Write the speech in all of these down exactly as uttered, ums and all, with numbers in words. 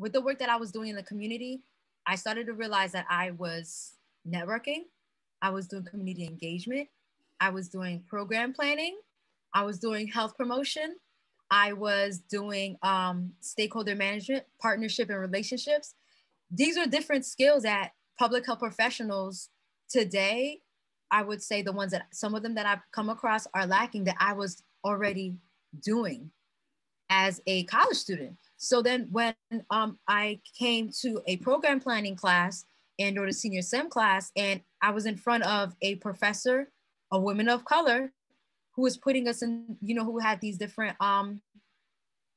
with the work that I was doing in the community, I started to realize that I was networking, I was doing community engagement, I was doing program planning, I was doing health promotion, I was doing um, stakeholder management, partnership and relationships. These are different skills that public health professionals today, I would say the ones that, some of them that I've come across are lacking that I was already doing as a college student. So then when um, I came to a program planning class and or the senior SEM class, and I was in front of a professor, a woman of color, who was putting us in, you know, who had these different um,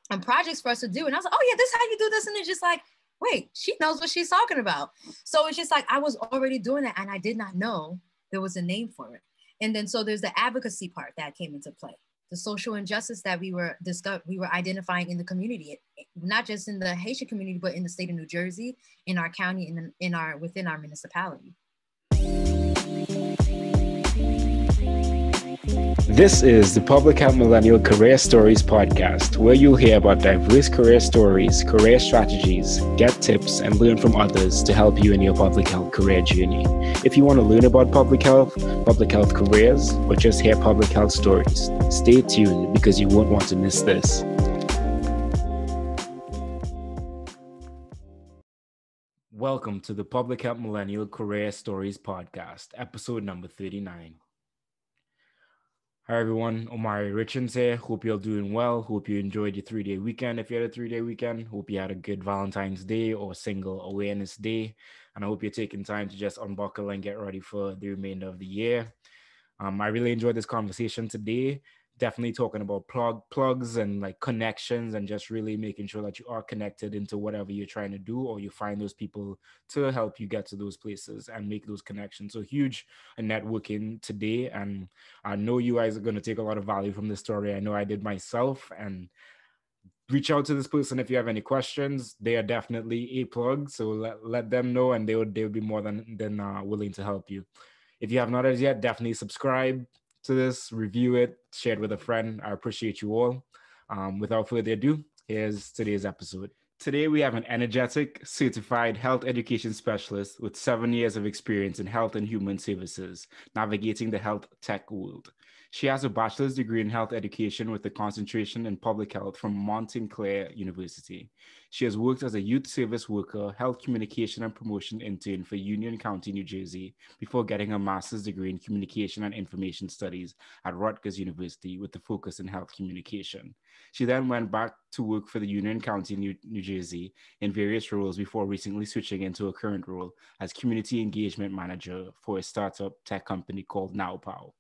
um projects for us to do. And I was like, oh yeah, this is how you do this. And it's just like, wait, she knows what she's talking about. So it's just like, I was already doing that and I did not know there was a name for it. And then, so there's the advocacy part that came into play. The social injustice that we were discussing, we were identifying in the community, not just in the Haitian community, but in the state of New Jersey, in our county, in, the, in our, within our municipality. This is the Public Health Millennial Career Stories Podcast, where you'll hear about diverse career stories, career strategies, get tips, and learn from others to help you in your public health career journey. If you want to learn about public health, public health careers, or just hear public health stories, stay tuned because you won't want to miss this. Welcome to the Public Health Millennial Career Stories Podcast, episode number thirty-nine. Hi everyone, Omari Richards here. Hope you're doing well. Hope you enjoyed your three-day weekend. If you had a three-day weekend, hope you had a good Valentine's Day or Single Awareness Day. And I hope you're taking time to just unbuckle and get ready for the remainder of the year. Um, I really enjoyed this conversation today. Definitely talking about plug, plugs and like connections and just really making sure that you are connected into whatever you're trying to do, or you find those people to help you get to those places and make those connections. So huge networking today. And I know you guys are going to take a lot of value from this story. I know I did myself. And reach out to this person if you have any questions. They are definitely a plug. So let, let them know and they would, they would be more than, than uh, willing to help you. If you have not as yet, definitely subscribe to this, review it, share it with a friend. I appreciate you all. Um, without further ado, here's today's episode. Today, we have an energetic, certified health education specialist with seven years of experience in health and human services, navigating the health tech world. She has a bachelor's degree in health education with a concentration in public health from Montclair State University. She has worked as a youth service worker, health communication and promotion intern for Union County, New Jersey, before getting her master's degree in communication and information studies at Rutgers University with a focus in health communication. She then went back to work for the Union County, New, New Jersey in various roles before recently switching into her current role as community engagement manager for a startup tech company called NowPow.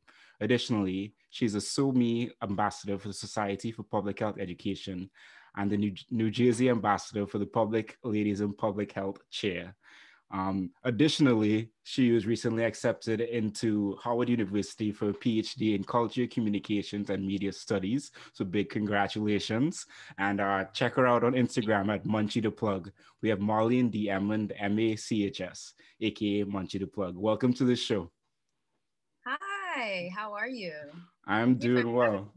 Additionally, she's a SoMe Ambassador for the Society for Public Health Education and the New, New Jersey Ambassador for the Black Ladies in Public Health Chair. Um, additionally, she was recently accepted into Howard University for a PhD in Culture, Communications, and Media Studies. So big congratulations. And uh, check her out on Instagram at MuchyDaPlug. We have Marline D. Edmond, M A C H S, aka MuchyDaPlug. Welcome to the show. Hi, how are you? I'm doing well.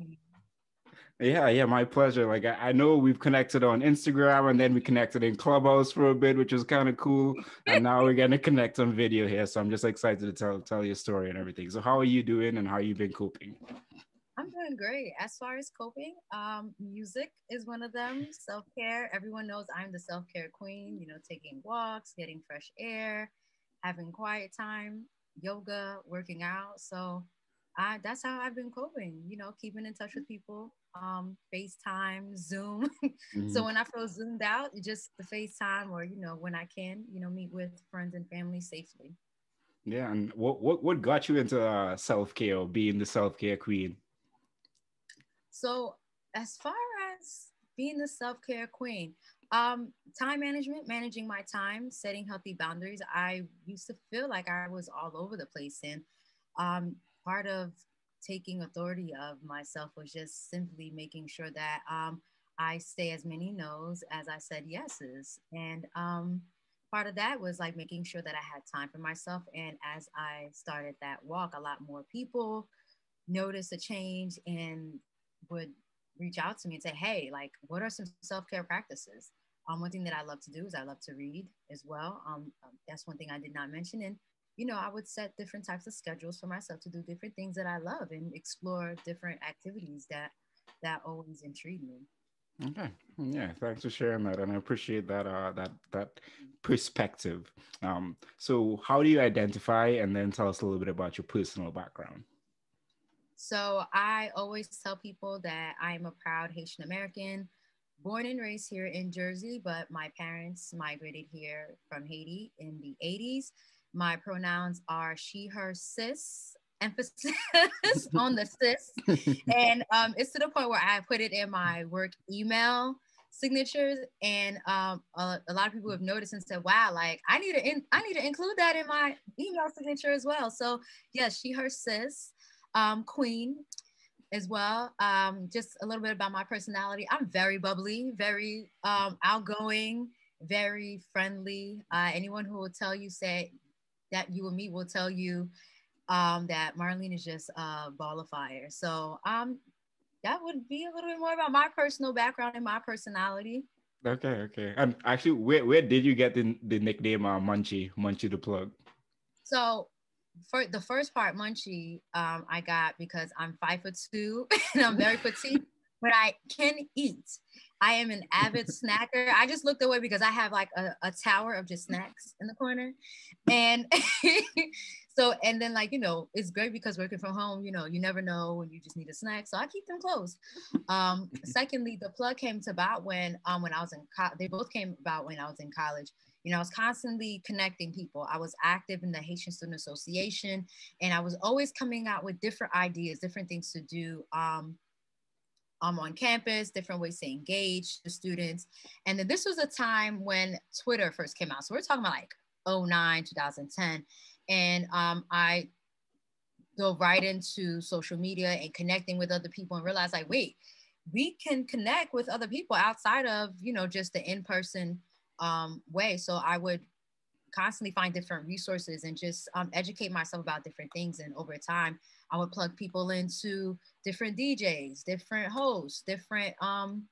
Yeah, yeah, my pleasure. Like, I, I know we've connected on Instagram and then we connected in Clubhouse for a bit, which was kind of cool. And now we're going to connect on video here. So I'm just excited to tell, tell your story and everything. So how are you doing and how you've been coping? I'm doing great. As far as coping, um, music is one of them, self-care. Everyone knows I'm the self-care queen, you know, taking walks, getting fresh air, having quiet time, yoga, working out. So I, that's how I've been coping, you know, keeping in touch with people. Um, FaceTime, Zoom. Mm-hmm. So when I feel zoomed out, just the FaceTime, or, you know, when I can, you know, meet with friends and family safely. Yeah. And what, what, what got you into uh, self-care or being the self-care queen? So as far as being the self-care queen, um, time management, managing my time, setting healthy boundaries. I used to feel like I was all over the place. And um, part of taking authority of myself was just simply making sure that um, I say as many no's as I said yeses. And um, part of that was like making sure that I had time for myself. And as I started that walk, a lot more people noticed a change and would reach out to me and say, hey, like, what are some self-care practices? Um, one thing that I love to do is I love to read as well. Um, that's one thing I did not mention. And, you know, I would set different types of schedules for myself to do different things that I love and explore different activities that that always intrigued me. Okay. Yeah. Thanks for sharing that. And I appreciate that, uh, that, that perspective. Um, so how do you identify, and then tell us a little bit about your personal background? So I always tell people that I'm a proud Haitian American, born and raised here in Jersey, but my parents migrated here from Haiti in the eighties. My pronouns are she, her, sis. Emphasis on the sis. And um, it's to the point where I put it in my work email signatures, and um, a, a lot of people have noticed and said, wow, like I need to in, I need to include that in my email signature as well. So yes, she, her, sis, um, queen as well. Um, just a little bit about my personality. I'm very bubbly, very um, outgoing, very friendly. Uh, anyone who will tell you, say that you and me will tell you Um, that Marline is just a ball of fire. So um, that would be a little bit more about my personal background and my personality. Okay, okay. And actually, where, where did you get the, the nickname uh, Munchie, Munchie the Plug? So for the first part, Munchie, um, I got because I'm five foot two and I'm very petite, but I can eat. I am an avid snacker. I just looked away because I have like a, a tower of just snacks in the corner. And so, and then like, you know, it's great because working from home, you know, you never know when you just need a snack. So I keep them close. Um, secondly, the plug came to about when, um, when I was in college, they both came about when I was in college. You know, I was constantly connecting people. I was active in the Haitian Student Association, and I was always coming out with different ideas, different things to do. Um, Um, on campus, different ways to engage the students. And then this was a time when Twitter first came out. So we're talking about like oh nine, two thousand ten. And um, I dove right into social media and connecting with other people and realized like, wait, we can connect with other people outside of, you know, just the in-person um, way. So I would constantly find different resources and just um, educate myself about different things. And over time, I would plug people into different D Js, different hosts, different um,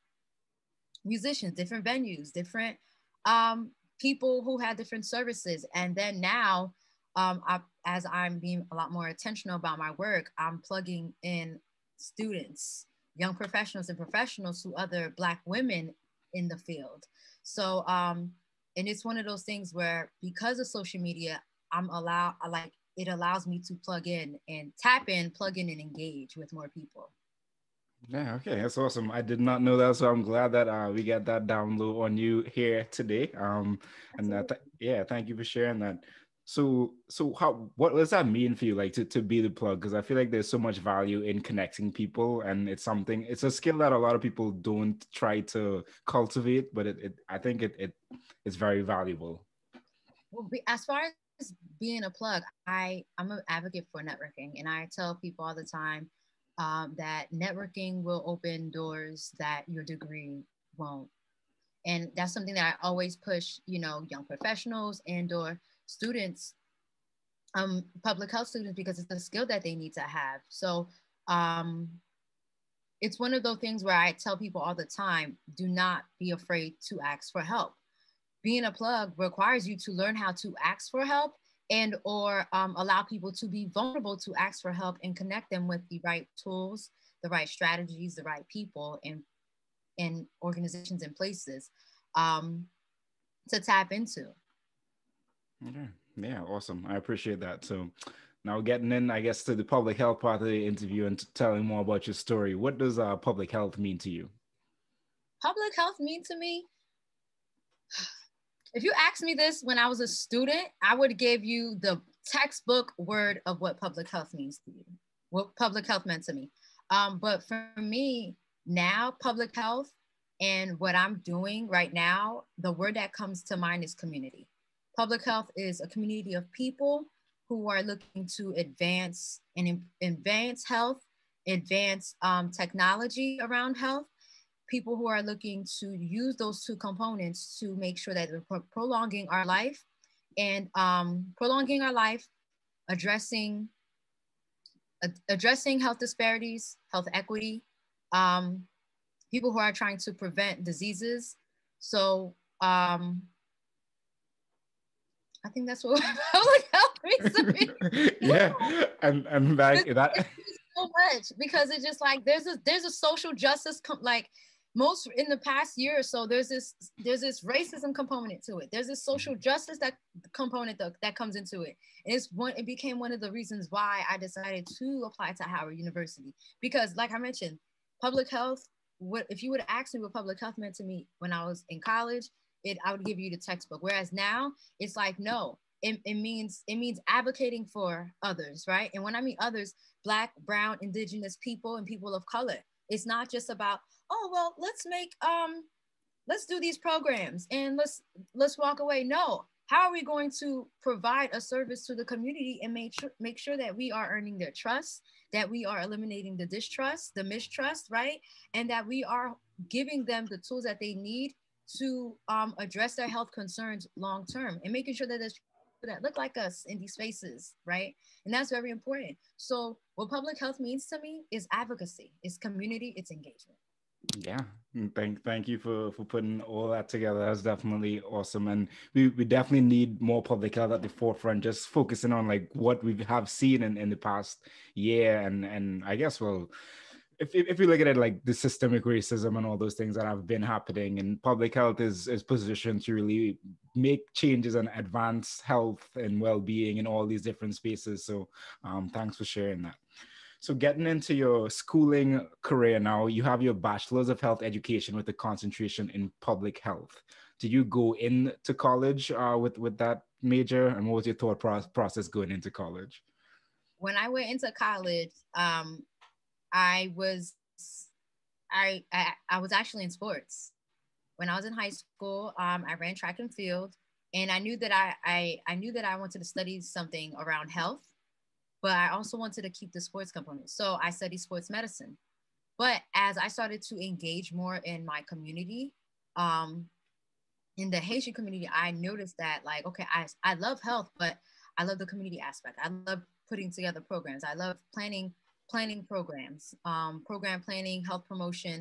musicians, different venues, different um, people who had different services. And then now, um, I, as I'm being a lot more intentional about my work, I'm plugging in students, young professionals and professionals to other Black women in the field. So, um, and it's one of those things where because of social media, I'm allowed, like, it allows me to plug in and tap in, plug in and engage with more people. Yeah, okay, that's awesome. I did not know that, so I'm glad that uh, we got that down low on you here today. Um, and that, th yeah, thank you for sharing that. So, so how, what does that mean for you, like to, to be the plug? Because I feel like there's so much value in connecting people, and it's something, it's a skill that a lot of people don't try to cultivate, but it, it I think it, it it's very valuable. Well, as far as being a plug, I, I'm an advocate for networking, and I tell people all the time um, that networking will open doors that your degree won't. And that's something that I always push, you know, young professionals and or students, um, public health students, because it's a skill that they need to have. So um, it's one of those things where I tell people all the time, do not be afraid to ask for help. Being a plug requires you to learn how to ask for help and or um, allow people to be vulnerable to ask for help and connect them with the right tools, the right strategies, the right people and, and organizations and places um, to tap into. Okay. Yeah, awesome. I appreciate that. So now getting in, I guess, to the public health part of the interview and telling more about your story. What does uh, public health mean to you? Public health mean to me? If you asked me this when I was a student, I would give you the textbook word of what public health means to you, what public health meant to me. Um, but for me now, public health and what I'm doing right now, the word that comes to mind is community. Public health is a community of people who are looking to advance and advance health, advance um, technology around health, people who are looking to use those two components to make sure that we're prolonging our life and um, prolonging our life, addressing, ad addressing health disparities, health equity, um, people who are trying to prevent diseases. So Um, I think that's what I'm like, help me. Yeah, and, and that, that. So much, because it's just like, there's a, there's a social justice, like most in the past year or so, there's this, there's this racism component to it. There's this social justice that component that, that comes into it. And it's one, it became one of the reasons why I decided to apply to Howard University, because like I mentioned, public health, what if you would ask me what public health meant to me when I was in college, it, I would give you the textbook. Whereas now it's like, no, it, it means, it means advocating for others, right? And when I mean others, Black, Brown, Indigenous people and people of color. It's not just about, oh, well, let's make, um, let's do these programs and let's, let's walk away. No, how are we going to provide a service to the community and make sure, make sure that we are earning their trust, that we are eliminating the distrust, the mistrust, right? And that we are giving them the tools that they need to um, address their health concerns long-term, and making sure that there's people that look like us in these spaces, right? And that's very important. So what public health means to me is advocacy, it's community, it's engagement. Yeah, thank thank you for, for putting all that together. That's definitely awesome. And we, we definitely need more public health at the forefront, just focusing on like what we have seen in, in the past year. And, and I guess, well, If, if you look at it like the systemic racism and all those things that have been happening, and public health is, is positioned to really make changes and advance health and well-being in all these different spaces. So um, thanks for sharing that. So getting into your schooling career now, you have your Bachelor's of Health Education with a concentration in public health. Did you go into college uh, with, with that major? And what was your thought pro- process going into college? When I went into college, um, I was, I, I I was actually in sports. When I was in high school, um, I ran track and field, and I knew that I, I I knew that I wanted to study something around health, but I also wanted to keep the sports component. So I studied sports medicine. But as I started to engage more in my community, um, in the Haitian community, I noticed that like, okay, I I love health, but I love the community aspect. I love putting together programs. I love planning. planning programs, um, program planning, health promotion.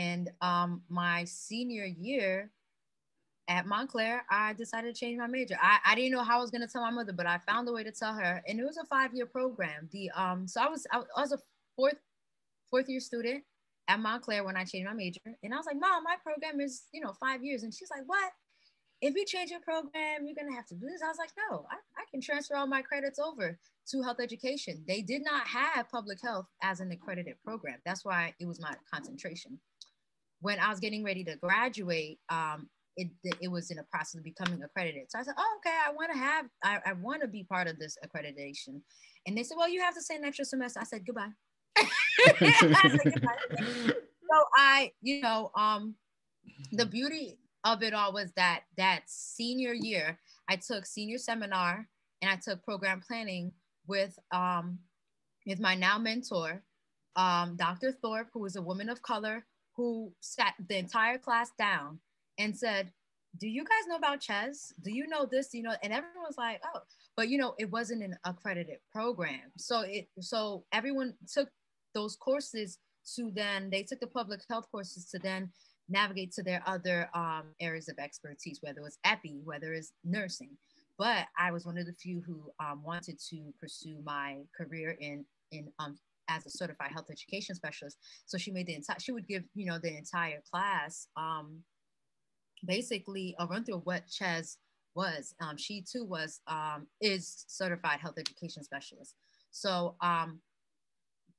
And um, my senior year at Montclair, I decided to change my major. I, I didn't know how I was gonna tell my mother, but I found a way to tell her. And it was a five-year program. The um, So I was, I was a fourth, fourth year student at Montclair when I changed my major. And I was like, Mom, my program is, you know, five years. And she's like, what? If you change your program, you're gonna have to do this. I was like, no, I, I can transfer all my credits over to health education. They did not have public health as an accredited program. That's why it was my concentration. When I was getting ready to graduate, um, it, it was in the process of becoming accredited. So I said, oh, okay, I wanna have, I, I wanna be part of this accreditation. And they said, well, you have to stay an extra semester. I said, goodbye. I said, goodbye. So I, you know, um, the beauty of it all was that that senior year, I took senior seminar and I took program planning with um, with my now mentor, um, Doctor Thorpe, who was a woman of color, who sat the entire class down and said, do you guys know about CHES? Do you know this? Do you know? And everyone was like, oh, but you know, it wasn't an accredited program. So it so everyone took those courses to then, they took the public health courses to then navigate to their other um, areas of expertise, whether it was E P I, whether it's nursing. But I was one of the few who um, wanted to pursue my career in in um, as a certified health education specialist. So she made the entire, she would give, you know, the entire class um, basically a run through of what CHES was. Um, she too was um, is certified health education specialist. So um,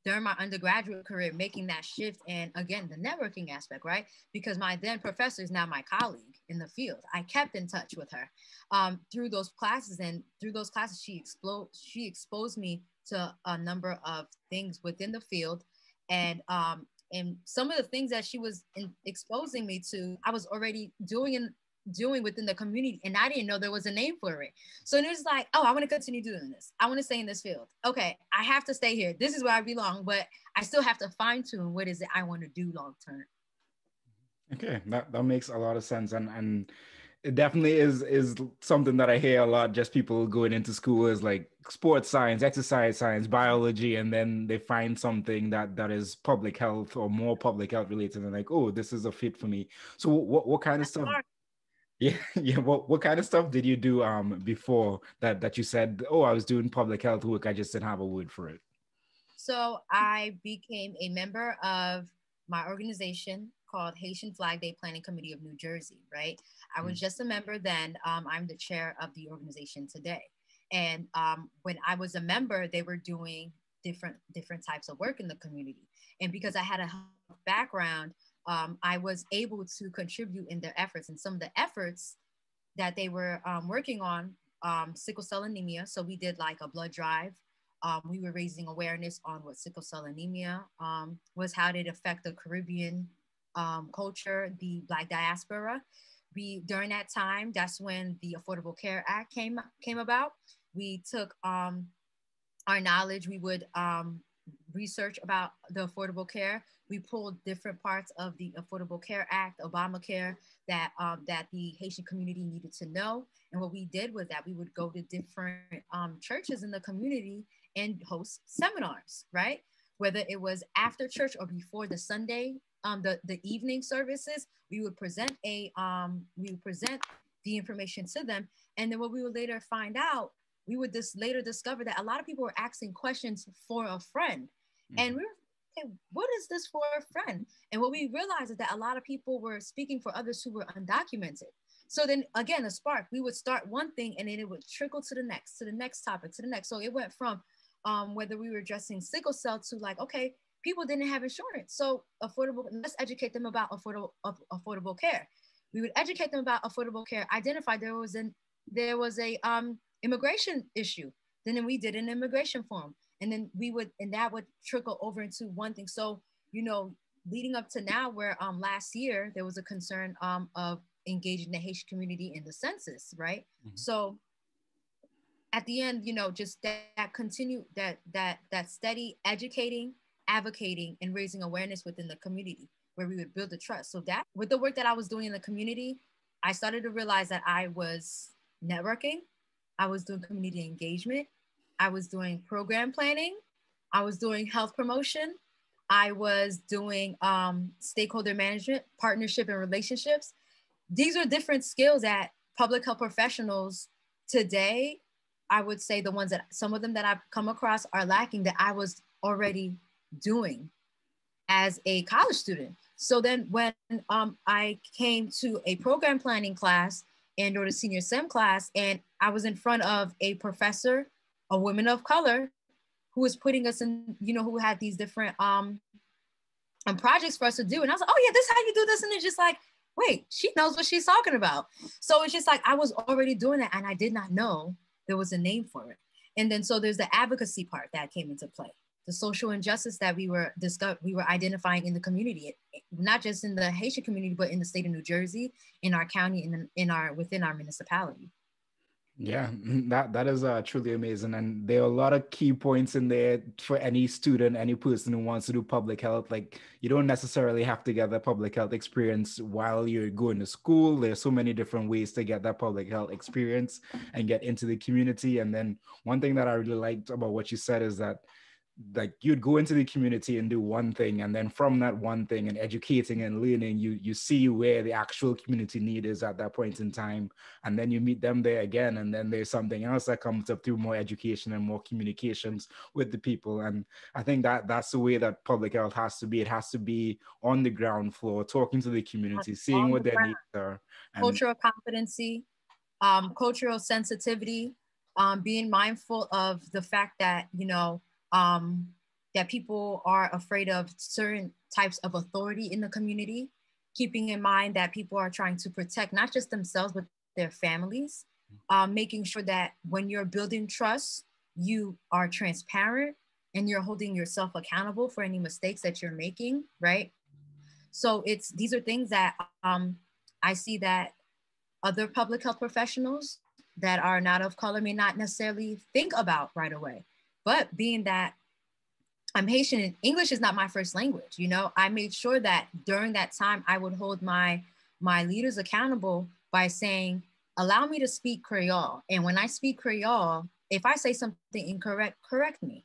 during my undergraduate career, making that shift. And again, the networking aspect, right? Because my then professor is now my colleague in the field. I kept in touch with her um, through those classes, and through those classes, she, explode, she exposed me to a number of things within the field. And, um, and some of the things that she was in, exposing me to, I was already doing in, doing within the community, and I didn't know there was a name for it. So it was like, oh, I want to continue doing this. I want to stay in this field. Okay, I have to stay here. This is where I belong, but I still have to fine tune what is it I want to do long term. Okay, that, that makes a lot of sense. And and it definitely is is something that I hear a lot, just people going into school is like sports science, exercise science, biology, and then they find something that that is public health or more public health related, and like, oh, this is a fit for me. So what, what kind of stuff? Yeah, yeah. What what kind of stuff did you do um before that that you said, oh, I was doing public health work, I just didn't have a word for it? So I became a member of my organization called Haitian Flag Day Planning Committee of New Jersey, right? I was just a member then. Um, I'm the chair of the organization today. And um, when I was a member, they were doing different different types of work in the community. And because I had a health background, um, I was able to contribute in their efforts. And some of the efforts that they were um, working on, um, sickle cell anemia. So we did like a blood drive. Um, we were raising awareness on what sickle cell anemia um, was, how did it affect the Caribbean um, culture, the Black diaspora. We, during that time, that's when the Affordable Care Act came, came about. We took um, our knowledge, we would um, research about the Affordable Care. We pulled different parts of the Affordable Care Act, Obamacare, that, um, that the Haitian community needed to know. And what we did was that we would go to different um, churches in the community and host seminars, right? Whether it was after church or before the Sunday, um, the, the evening services, we would present a, um, we would present the information to them. And then what we would later find out, we would just later discover that a lot of people were asking questions for a friend. Mm-hmm. And we were, hey, what is this for a friend? And what we realized is that a lot of people were speaking for others who were undocumented. So then again, a spark, we would start one thing and then it would trickle to the next, to the next topic, to the next. So it went from Um, whether we were addressing sickle cell to like, okay, people didn't have insurance. So affordable, let's educate them about affordable, af- affordable care. We would educate them about affordable care, identify there was an, there was a um, immigration issue. Then we did an immigration forum. And then we would, and that would trickle over into one thing. So, you know, leading up to now where um, last year, there was a concern um, of engaging the Haitian community in the census, right? Mm-hmm. So at the end, you know, just that, that continue, that that that steady educating, advocating, and raising awareness within the community where we would build the trust. So that with the work that I was doing in the community, I started to realize that I was networking, I was doing community engagement, I was doing program planning, I was doing health promotion, I was doing um, stakeholder management, partnership and relationships. These are different skills that public health professionals today, I would say the ones that some of them that I've come across are lacking that I was already doing as a college student. So then when um, I came to a program planning class and or the senior SEM class, and I was in front of a professor, a woman of color who was putting us in, you know, who had these different um, um projects for us to do. And I was like, oh yeah, this is how you do this. And it's just like, wait, she knows what she's talking about. So it's just like, I was already doing it and I did not know there was a name for it. And then, so there's the advocacy part that came into play, the social injustice that we were discuss- we were identifying in the community, not just in the Haitian community, but in the state of New Jersey, in our county, in, in our, within our municipality. Yeah, that, that is uh, truly amazing. And there are a lot of key points in there for any student, any person who wants to do public health. Like, you don't necessarily have to get that public health experience while you're going to school. There's so many different ways to get that public health experience and get into the community. And then one thing that I really liked about what you said is that, like, you'd go into the community and do one thing, and then from that one thing and educating and learning, you you see where the actual community need is at that point in time, and then you meet them there again, and then there's something else that comes up through more education and more communications with the people. And I think that that's the way that public health has to be. It has to be on the ground floor, talking to the community, that's seeing what the their ground. needs are. And cultural competency, um, cultural sensitivity, um, being mindful of the fact that, you know, Um, that people are afraid of certain types of authority in the community, keeping in mind that people are trying to protect not just themselves, but their families, um, making sure that when you're building trust, you are transparent and you're holding yourself accountable for any mistakes that you're making, right? So it's these are things that um, I see that other public health professionals that are not of color may not necessarily think about right away. But being that I'm Haitian and English is not my first language, you know, I made sure that during that time, I would hold my, my leaders accountable by saying, allow me to speak Creole. And when I speak Creole, if I say something incorrect, correct me.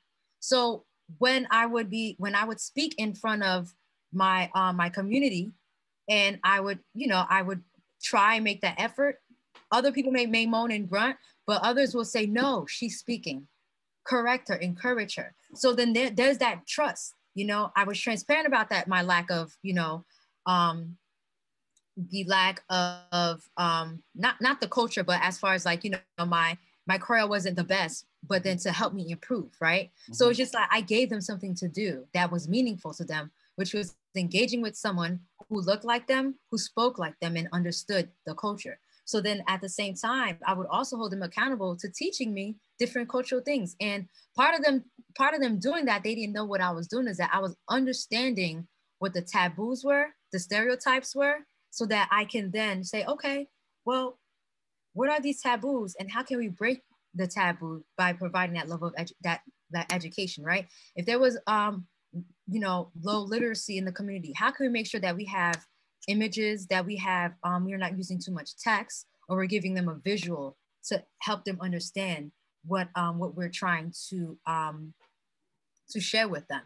So when I would be, when I would speak in front of my, uh, my community, and I would, you know, I would try and make that effort. Other people may, may moan and grunt, but others will say, no, she's speaking. Correct her, encourage her. So then there, there's that trust. You know, I was transparent about that, my lack of, you know, um, the lack of, of um, not, not the culture, but as far as like, you know, my, my Creole wasn't the best, but then to help me improve, right? Mm-hmm. So it's just like, I gave them something to do that was meaningful to them, which was engaging with someone who looked like them, who spoke like them and understood the culture. So then at the same time, I would also hold them accountable to teaching me different cultural things. And part of them, part of them doing that, they didn't know what I was doing, is that I was understanding what the taboos were, the stereotypes were, so that I can then say, okay, well, what are these taboos and how can we break the taboo by providing that level of edu that, that education, right? If there was, um, you know, low literacy in the community, how can we make sure that we have images, that we have, um, we're not using too much text, or we're giving them a visual to help them understand what um, what we're trying to um, to share with them.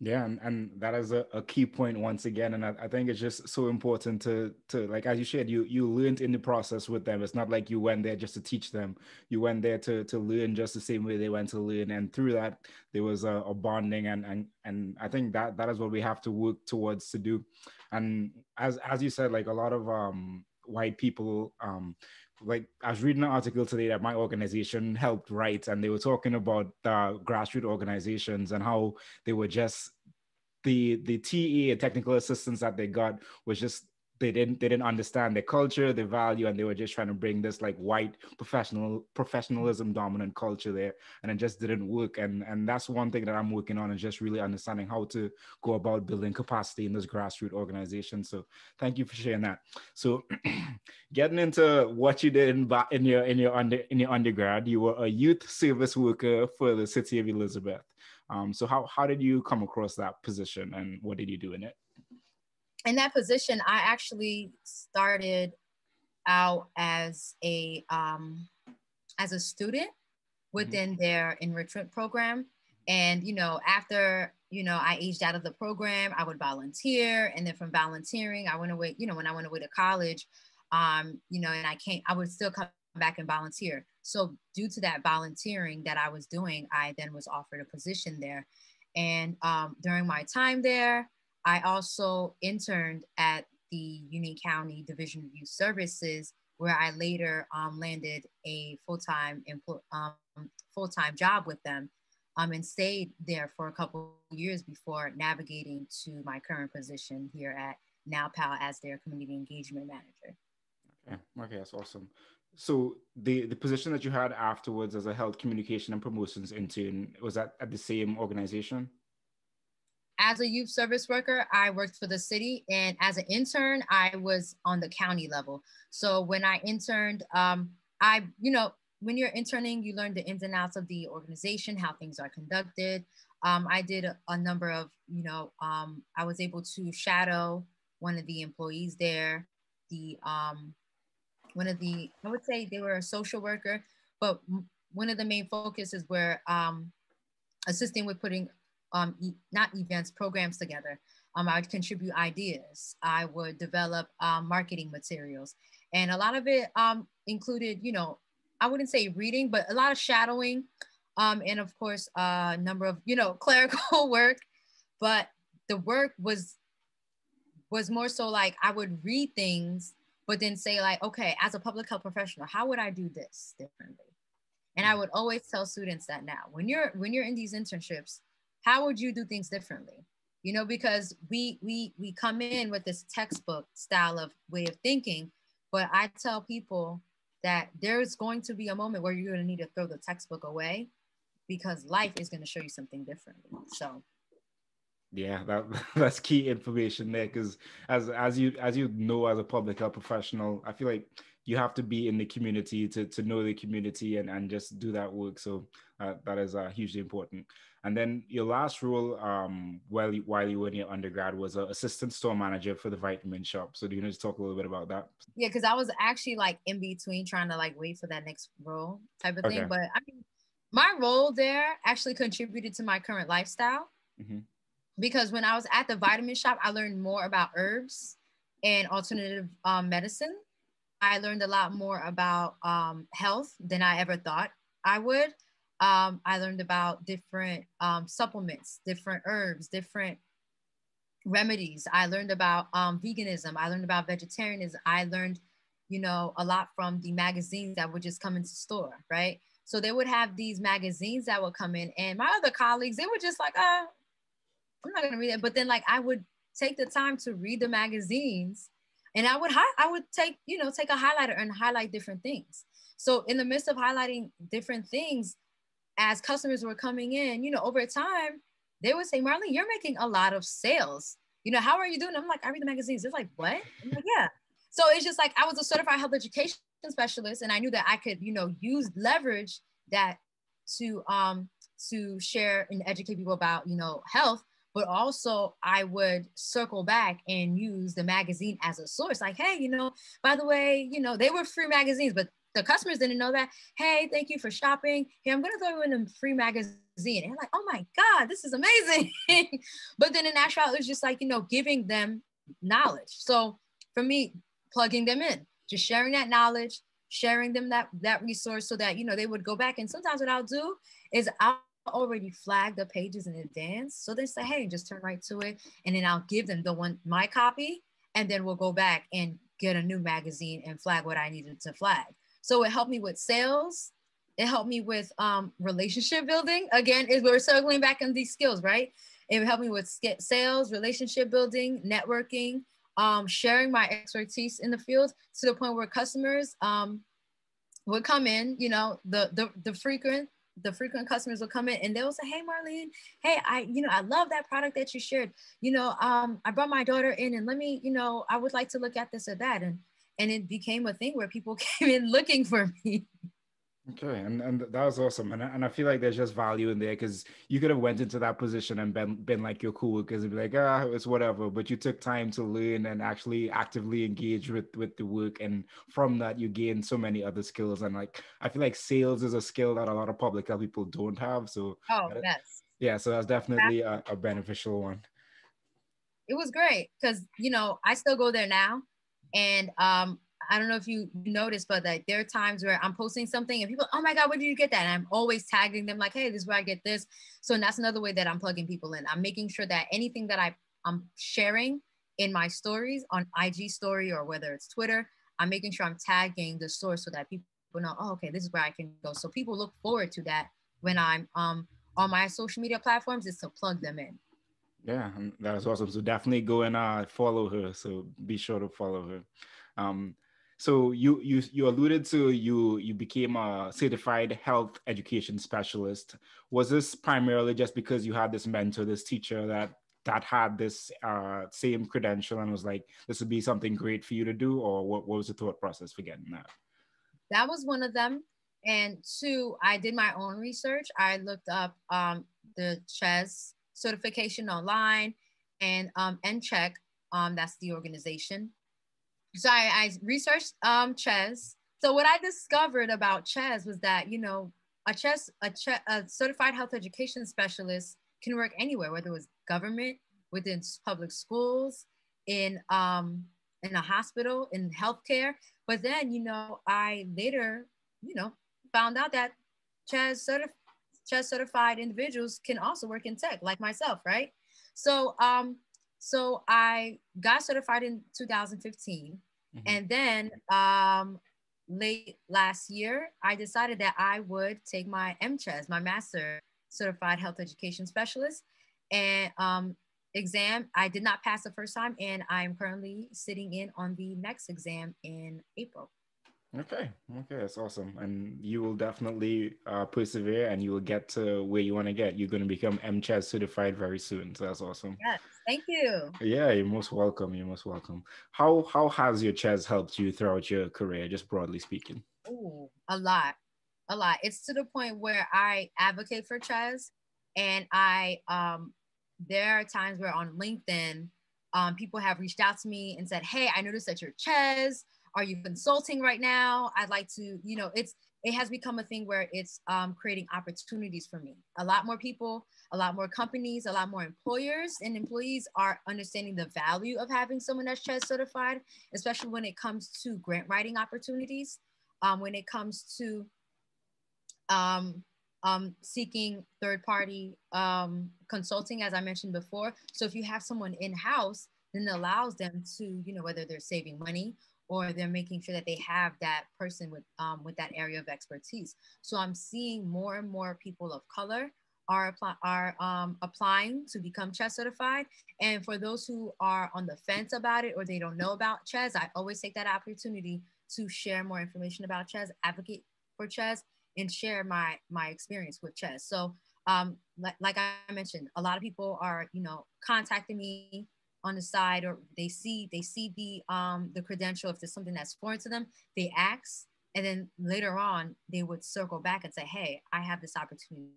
Yeah, and, and that is a, a key point once again, and I, I think it's just so important to to like, as you shared, you you learned in the process with them. It's not like you went there just to teach them. You went there to to learn just the same way they went to learn, and through that there was a, a bonding, and and and I think that that is what we have to work towards to do. And as as you said, like a lot of um, white people. Um, Like I was reading an article today that my organization helped write, and they were talking about uh, grassroots organizations and how they were just the the T E, technical assistance that they got was just they didn't they didn't understand their culture, their value, and they were just trying to bring this like white professional professionalism dominant culture there, and it just didn't work. And and that's one thing that I'm working on, is just really understanding how to go about building capacity in this grassroots organization. So thank you for sharing that. So getting into what you did in in your in your under in your undergrad, you were a youth service worker for the city of Elizabeth. Um, so how how did you come across that position, and what did you do in it? In that position, I actually started out as a, um, as a student within mm-hmm. their enrichment program. And, you know, after, you know, I aged out of the program, I would volunteer. And then from volunteering, I went away, you know, when I went away to college, um, you know, and I can't, I would still come back and volunteer. So due to that volunteering that I was doing, I then was offered a position there. And um, during my time there, I also interned at the Union County Division of Youth Services, where I later um, landed a full-time um, full-time job with them, um, and stayed there for a couple of years before navigating to my current position here at NowPow as their community engagement manager. Okay, okay, that's awesome. So the, the position that you had afterwards as a health communication and promotions intern, was that at the same organization? As a youth service worker, I worked for the city, and as an intern, I was on the county level. So when I interned, um, I, you know, when you're interning, you learn the ins and outs of the organization, how things are conducted. Um, I did a, a number of, you know, um, I was able to shadow one of the employees there, the, um, one of the, I would say they were a social worker, but one of the main focuses were um, assisting with putting Um, e not events, programs together. Um, I would contribute ideas. I would develop um, marketing materials. And a lot of it um, included, you know, I wouldn't say reading, but a lot of shadowing. Um, and of course, a uh, number of, you know, clerical work. But the work was, was more so like I would read things, but then say like, okay, as a public health professional, how would I do this differently? And I would always tell students that now, when you're, when you're in these internships, how would you do things differently? You know, because we we we come in with this textbook style of way of thinking, but I tell people that there's going to be a moment where you're going to need to throw the textbook away, because life is going to show you something differently. So yeah, that, that's key information there, because as as you as you know, as a public health professional, I feel like you have to be in the community to, to know the community and, and just do that work. So uh, that is uh, hugely important. And then your last role um, while, you, while you were in your undergrad was an assistant store manager for the vitamin shop. So do you want to talk a little bit about that? Yeah, because I was actually like in between trying to like wait for that next role type of okay. thing. But I mean, my role there actually contributed to my current lifestyle. Mm-hmm. Because when I was at the vitamin shop, I learned more about herbs in alternative um, medicine. I learned a lot more about um, health than I ever thought I would. Um, I learned about different um, supplements, different herbs, different remedies. I learned about um, veganism. I learned about vegetarianism. I learned, you know, a lot from the magazines that would just come into store, right? So they would have these magazines that would come in, and my other colleagues, they were just like, uh, I'm not gonna read it. But then, like, I would take the time to read the magazines, and I would hi- I would take, you know, take a highlighter and highlight different things. So in the midst of highlighting different things, as customers were coming in, you know, over time, they would say, Marlene, you're making a lot of sales. You know, how are you doing? I'm like, I read the magazines. They're like, what? I'm like, yeah. So it's just like, I was a certified health education specialist, and I knew that I could, you know, use, leverage that to, um, to share and educate people about, you know, health, but also I would circle back and use the magazine as a source. Like, hey, you know, by the way, you know, they were free magazines, but the customers didn't know that. Hey, thank you for shopping. Hey, I'm gonna throw you in a free magazine. And I'm like, oh my God, this is amazing. But then in actual, it was just like, you know, giving them knowledge. So for me, plugging them in, just sharing that knowledge, sharing them that, that resource so that, you know, they would go back. And sometimes what I'll do is I'll already flag the pages in advance. So they say, hey, just turn right to it. And then I'll give them the one, my copy, and then we'll go back and get a new magazine and flag what I needed to flag. So it helped me with sales. It helped me with um, relationship building. Again, is we're circling back on these skills, right? It helped me with sales, relationship building, networking, Um, sharing my expertise in the field to the point where customers um, would come in, you know, the, the the frequent the frequent customers would come in and they'll say, hey, Marlene, hey, I, you know, I love that product that you shared. You know, um, I brought my daughter in and let me, you know, I would like to look at this or that. And, and it became a thing where people came in looking for me. Okay, and, and that was awesome. And, and I feel like there's just value in there because you could have went into that position and been, been like, you're cool, because it'd be like, ah, it's whatever. But you took time to learn and actually actively engage with, with the work. And from that, you gain so many other skills. And like, I feel like sales is a skill that a lot of public health people don't have. So oh, yes. Yeah, so that's definitely a, a beneficial one. It was great because, you know, I still go there now. And um, I don't know if you noticed, but like there are times where I'm posting something and people, oh my God, where did you get that? And I'm always tagging them like, hey, this is where I get this. So that's another way that I'm plugging people in. I'm making sure that anything that I, I'm sharing in my stories on I G story or whether it's Twitter, I'm making sure I'm tagging the source so that people know, oh, okay, this is where I can go. So people look forward to that when I'm um, on my social media platforms, is to plug them in. Yeah, that was awesome. So definitely go and uh, follow her. So be sure to follow her. Um, So you you you alluded to you you became a certified health education specialist. Was this primarily just because you had this mentor, this teacher that that had this uh, same credential and was like, this would be something great for you to do, or what, what was the thought process for getting that? That was one of them, and two, I did my own research. I looked up um, the CHES certification online, and um, N C H E C, um, that's the organization. So I, I researched um, CHES. So what I discovered about CHES was that, you know, a CHES, a, CHES, a certified health education specialist can work anywhere, whether it was government, within public schools, in, um, in a hospital, in healthcare. But then, you know, I later, you know, found out that CHES, certif- CHES certified individuals can also work in tech, like myself, right? So, um, So I got certified in two thousand fifteen. Mm-hmm. And then um, late last year, I decided that I would take my M C H E S, my Master Certified Health Education Specialist and um, exam. I did not pass the first time, and I'm currently sitting in on the next exam in April. Okay, okay, that's awesome. And you will definitely uh, persevere and you will get to where you want to get. You're going to become M C H E S certified very soon. So that's awesome. Yes, thank you. Yeah, you're most welcome. You're most welcome. How how has your CHES helped you throughout your career, just broadly speaking? Ooh, a lot, a lot. It's to the point where I advocate for CHES, and I um, there are times where on LinkedIn, um, people have reached out to me and said, hey, I noticed that you're CHES. are you consulting right now? I'd like to, you know, it's, it has become a thing where it's um, creating opportunities for me. A lot more people, a lot more companies, a lot more employers and employees are understanding the value of having someone that's CHES certified, especially when it comes to grant writing opportunities, um, when it comes to um, um, seeking third party um, consulting, as I mentioned before. So if you have someone in-house, then it allows them to, you know, whether they're saving money or they're making sure that they have that person with, um, with that area of expertise. So I'm seeing more and more people of color are, apply, are um, applying to become CHES certified. And for those who are on the fence about it or they don't know about CHES, I always take that opportunity to share more information about CHES, advocate for CHES, and share my, my experience with CHES. So um, like, like I mentioned, a lot of people are, you know, contacting me on the side, or they see they see the um, the credential. If there's something that's foreign to them, they ask, and then later on they would circle back and say, "Hey, I have this opportunity.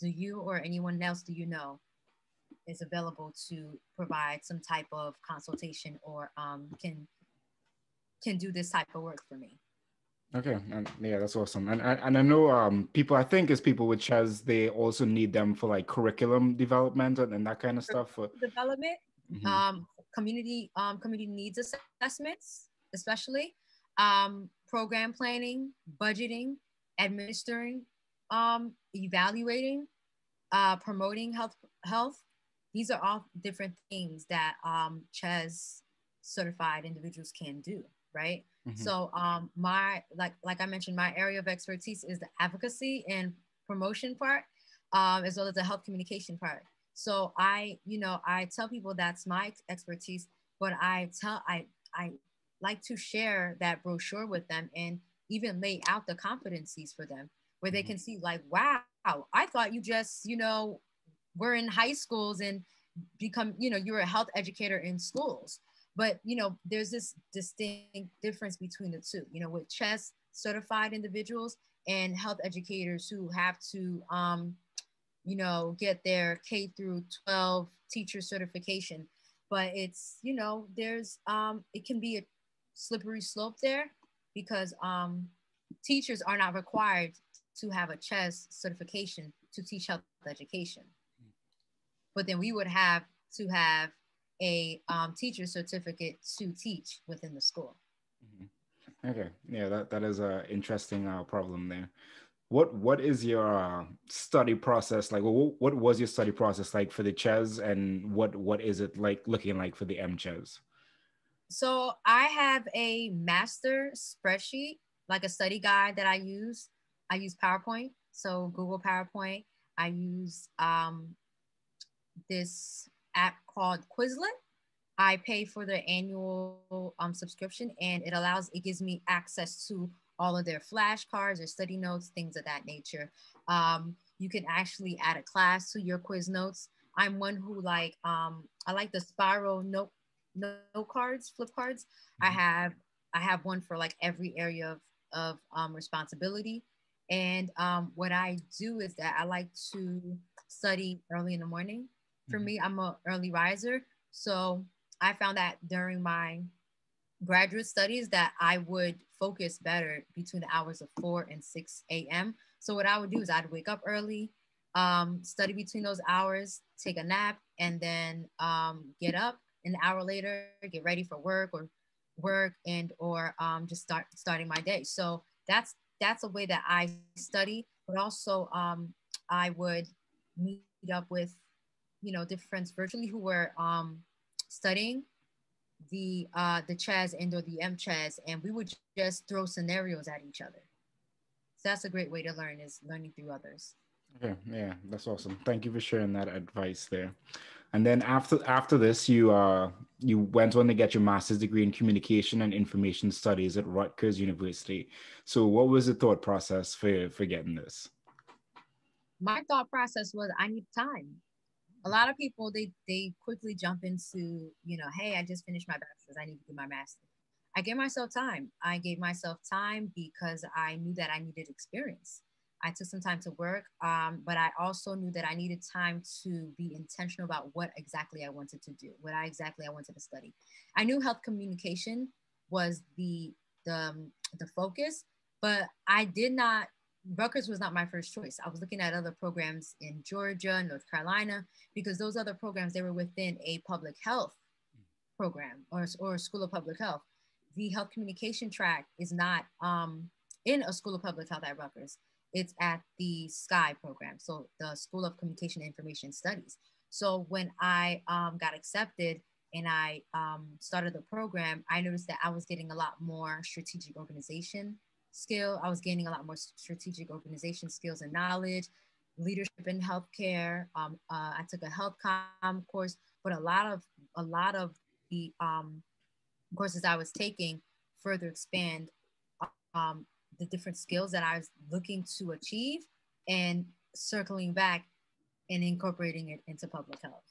Do you or anyone else do you know is available to provide some type of consultation or um, can can do this type of work for me?" Okay, and yeah, that's awesome. And and I know um, people. I think it's people with CHES. They also need them for like curriculum development and, and that kind of stuff. Development. Mm-hmm. Um, community um, community needs assessments, especially um, program planning, budgeting, administering, um, evaluating, uh, promoting health. Health. These are all different things that um, CHES certified individuals can do, right? Mm-hmm. So um, my like like I mentioned, my area of expertise is the advocacy and promotion part, um, as well as the health communication part. So I, you know, I tell people that's my expertise, but I tell, I, I like to share that brochure with them and even lay out the competencies for them where they can see like, wow, I thought you just, you know, were in high schools and become, you know, you're a health educator in schools, but you know, there's this distinct difference between the two, you know, with CHES certified individuals and health educators who have to, um, you know, get their K through twelve teacher certification. But it's, you know, there's, um, it can be a slippery slope there because um, teachers are not required to have a CHES certification to teach health education. But then we would have to have a um, teacher certificate to teach within the school. Mm-hmm. Okay, yeah, that, that is an interesting uh, problem there. What what is your uh, study process like? What, what was your study process like for the CHES, and what what is it like looking like for the M CHES? So I have a master spreadsheet, like a study guide that I use. I use PowerPoint, so Google PowerPoint. I use um, this app called Quizlet. I pay for their annual um, subscription, and it allows it gives me access to all of their flashcards, their study notes, things of that nature. Um, you can actually add a class to your quiz notes. I'm one who like, um, I like the spiral note, note cards, flip cards. Mm-hmm. I have I have one for like every area of, of um, responsibility. And um, what I do is that I like to study early in the morning. For mm-hmm. me, I'm an early riser. So I found that during my graduate studies that I would focus better between the hours of four and six A M So what I would do is I'd wake up early, um, study between those hours, take a nap, and then um, get up an hour later, get ready for work or work and or um, just start starting my day. So that's that's a way that I study, but also um, I would meet up with, you know, different friends virtually who were um, studying the uh the CHES and or the M CHES, and we would just throw scenarios at each other. So that's a great way to learn, is learning through others. Okay, yeah, that's awesome. Thank you for sharing that advice there. And then after after this, you uh you went on to get your master's degree in communication and information studies at Rutgers University. So what was the thought process for for getting this? My thought process was I need time. A lot of people, they they quickly jump into, you know, hey, I just finished my bachelor's, I need to do my master's. I gave myself time. I gave myself time because I knew that I needed experience. I took some time to work, um, but I also knew that I needed time to be intentional about what exactly I wanted to do, what I exactly I wanted to study. I knew health communication was the the, the focus, but I did not, Rutgers was not my first choice. I was looking at other programs in Georgia, North Carolina, because those other programs, they were within a public health program or, or a school of public health. The health communication track is not um, in a school of public health at Rutgers. It's at the SCI program, so the School of Communication and Information Studies. So when I um, got accepted and I um, started the program, I noticed that I was getting a lot more strategic organization skill. I was gaining a lot more strategic organization skills and knowledge, leadership in healthcare. Um, uh, I took a health comm course, but a lot of a lot of the um, courses I was taking further expand um, the different skills that I was looking to achieve and circling back and incorporating it into public health.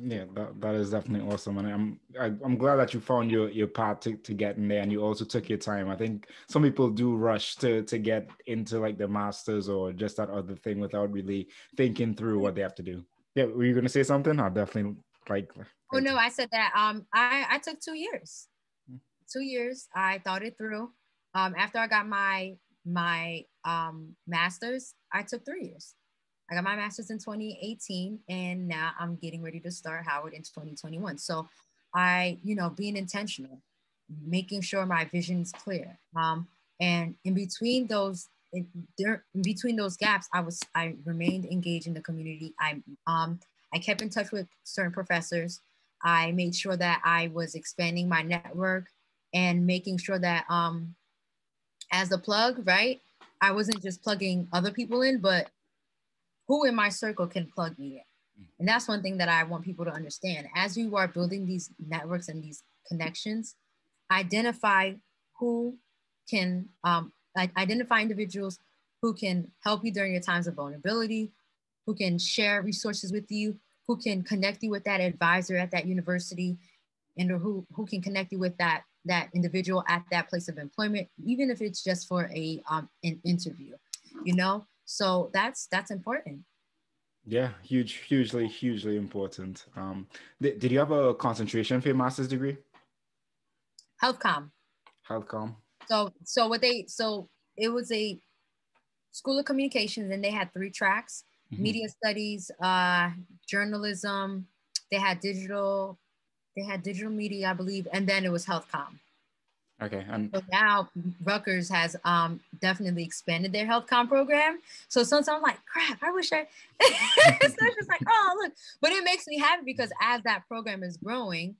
Yeah, that, that is definitely awesome. And I'm I, I'm glad that you found your, your path to, to get in there, and you also took your time. I think some people do rush to, to get into like the master's or just that other thing without really thinking through what they have to do. Yeah, were you gonna say something? I'll definitely like- Oh no, I said that um, I, I took two years. Two years, I thought it through. Um, after I got my my um, master's, I took three years. I got my master's in twenty eighteen, and now I'm getting ready to start Howard in twenty twenty-one. So I, you know, being intentional, making sure my vision's clear. Um, and in between those, in, in between those gaps, I was, I remained engaged in the community. I, um, I kept in touch with certain professors. I made sure that I was expanding my network and making sure that, um, as a plug, right? I wasn't just plugging other people in, but who in my circle can plug me in? And that's one thing that I want people to understand. As you are building these networks and these connections, identify who can, um, identify individuals who can help you during your times of vulnerability, who can share resources with you, who can connect you with that advisor at that university, and or who, who can connect you with that that individual at that place of employment, even if it's just for a um, an interview, you know? So that's that's important. Yeah, huge, hugely, hugely important. Um, th did you have a concentration for your master's degree? Healthcom. Healthcom. So so what they so it was a school of communications, and they had three tracks: mm-hmm. media studies, uh, journalism. They had digital. They had digital media, I believe, and then it was healthcom. Okay. And so now Rutgers has um, definitely expanded their healthcom program. So sometimes I'm like, crap, I wish I, it's not just like, oh, look, but it makes me happy because as that program is growing,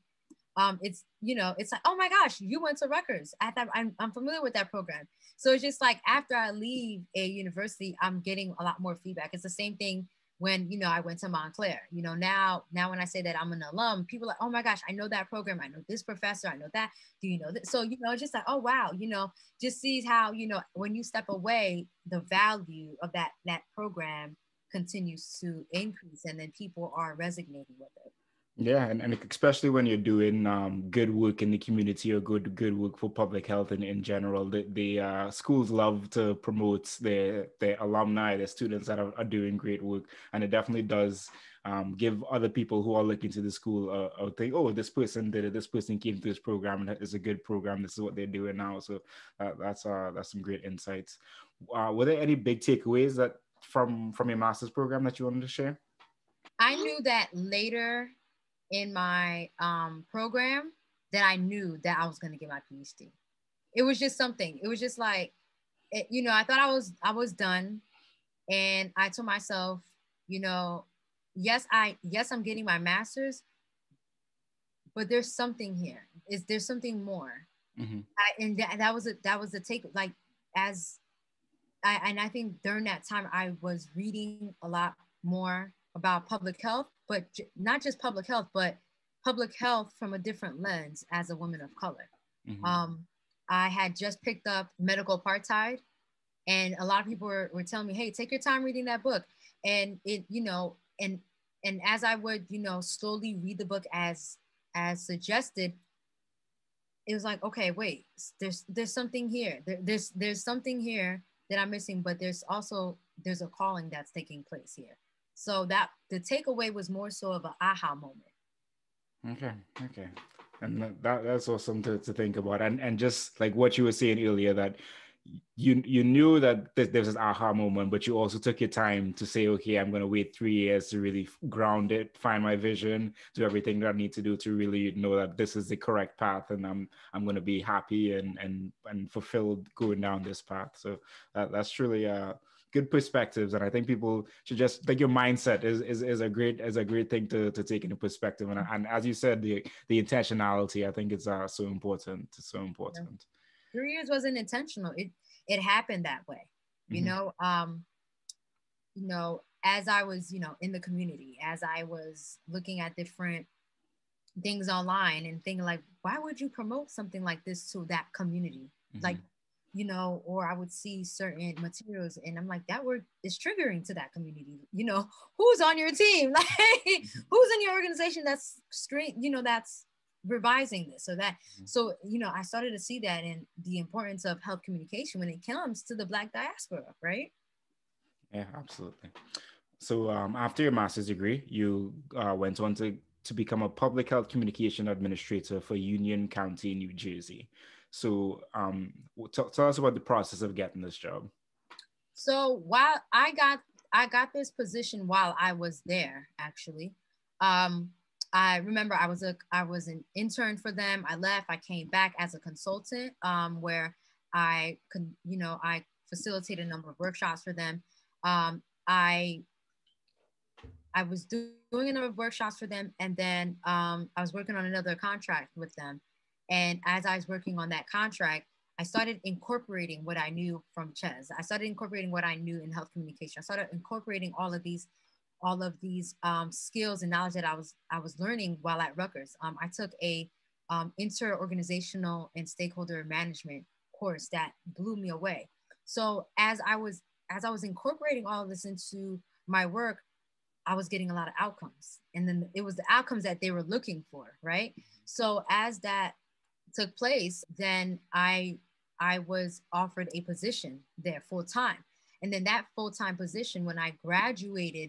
um, it's, you know, it's like, oh my gosh, you went to Rutgers. At that, I'm, I'm familiar with that program. So it's just like, after I leave a university, I'm getting a lot more feedback. It's the same thing when, you know, I went to Montclair, you know, now, now when I say that I'm an alum, people are like, oh my gosh, I know that program. I know this professor. I know that, do you know this? So, you know, just like, oh, wow. You know, just sees how, you know, when you step away, the value of that, that program continues to increase, and then people are resonating with it. Yeah, and, and especially when you're doing um, good work in the community or good good work for public health in, in general, the, the uh, schools love to promote their, their alumni, their students that are, are doing great work. And it definitely does um, give other people who are looking to the school a, a think, oh, this person did it, this person came through this program, and it's a good program, this is what they're doing now. So uh, that's uh, that's some great insights. Uh, were there any big takeaways that from, from your master's program that you wanted to share? I knew that later in my um, program that I knew that I was going to get my PhD. It was just something. It was just like, it, you know, I thought I was, I was done. And I told myself, you know, yes, I, yes, I'm getting my master's, but there's something here. Is there something more? Mm-hmm. I, and that, that was a, that was the take, like, as I, and I think during that time, I was reading a lot more about public health, but not just public health, but public health from a different lens as a woman of color. Mm-hmm. Um, I had just picked up Medical Apartheid, and a lot of people were, were telling me, hey, take your time reading that book. And it, you know, and and as I would, you know, slowly read the book as as suggested, it was like, okay, wait, there's there's something here. There, there's there's something here that I'm missing, but there's also, there's a calling that's taking place here. So that the takeaway was more so of an aha moment. Okay, okay. And that, that's awesome to, to think about. And, and just like what you were saying earlier, that you you knew that there was this aha moment, but you also took your time to say, okay, I'm going to wait three years to really ground it, find my vision, do everything that I need to do to really know that this is the correct path, and I'm I'm going to be happy and and and fulfilled going down this path. So that, that's truly uh, good perspectives, and I think people should just like your mindset is is, is a great is a great thing to, to take into perspective. And, and as you said, the the intentionality, I think it's uh, so important, so important. Yeah. Three years wasn't intentional. It it happened that way, you mm-hmm. know. Um, you know, as I was, you know, in the community, as I was looking at different things online and thinking like, why would you promote something like this to that community? Mm-hmm. Like, you know, or I would see certain materials and I'm like, that word is triggering to that community. You know, who's on your team? Like, who's in your organization that's straight? You know, that's revising this, so that so you know I started to see that and the importance of health communication when it comes to the Black diaspora, right? Yeah, absolutely. So um, after your master's degree, you uh, went on to to become a public health communication administrator for Union County, New Jersey. So um, t- tell us about the process of getting this job. So while I got I got this position while I was there, actually. Um, I remember I was a I was an intern for them. I left. I came back as a consultant, um, where I could, you know, I facilitated a number of workshops for them. Um, I I was do- doing a number of workshops for them, and then um, I was working on another contract with them. And as I was working on that contract, I started incorporating what I knew from CHES. I started incorporating what I knew in health communication. I started incorporating all of these. all of these um, skills and knowledge that I was I was learning while at Rutgers. Um, I took a um, inter-organizational and stakeholder management course that blew me away. So as I was as I was incorporating all of this into my work, I was getting a lot of outcomes. And then it was the outcomes that they were looking for, right? So as that took place, then I I was offered a position there full-time. And then that full-time position, when I graduated,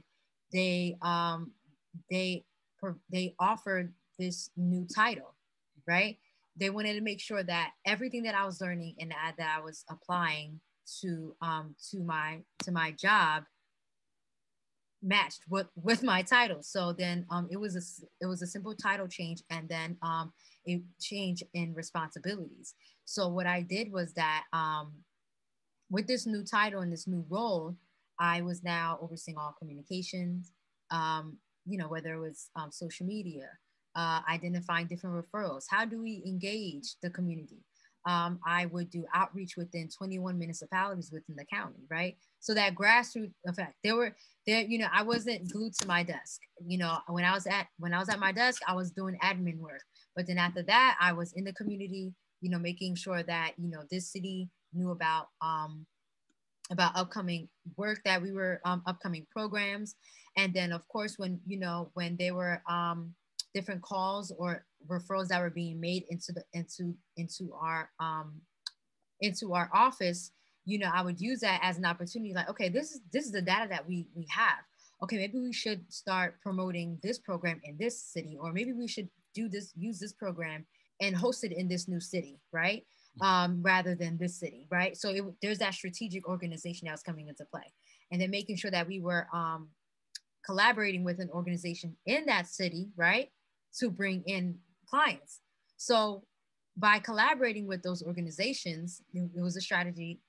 they um they they offered this new title, right? They wanted to make sure that everything that I was learning and that, that I was applying to um to my to my job matched with with my title. So then um it was a it was a simple title change, and then um a change in responsibilities. So what I did was that um with this new title and this new role, I was now overseeing all communications, um, you know, whether it was um, social media, uh, identifying different referrals. How do we engage the community? Um, I would do outreach within twenty-one municipalities within the county, right? So that grassroots effect. There were there, you know, I wasn't glued to my desk. You know, when I was at when I was at my desk, I was doing admin work. But then after that, I was in the community, you know, making sure that you know this city knew about. Um, about upcoming work that we were, um, upcoming programs. And then of course, when, you know, when they were um, different calls or referrals that were being made into the, into, into our, um, into our office, you know, I would use that as an opportunity. Like, okay, this is, this is the data that we, we have. Okay, maybe we should start promoting this program in this city, or maybe we should do this, use this program and host it in this new city, right? Um, rather than this city, right? So it, there's that strategic organization that was coming into play. And then making sure that we were um, collaborating with an organization in that city, right? To bring in clients. So by collaborating with those organizations, it, it was a strategy,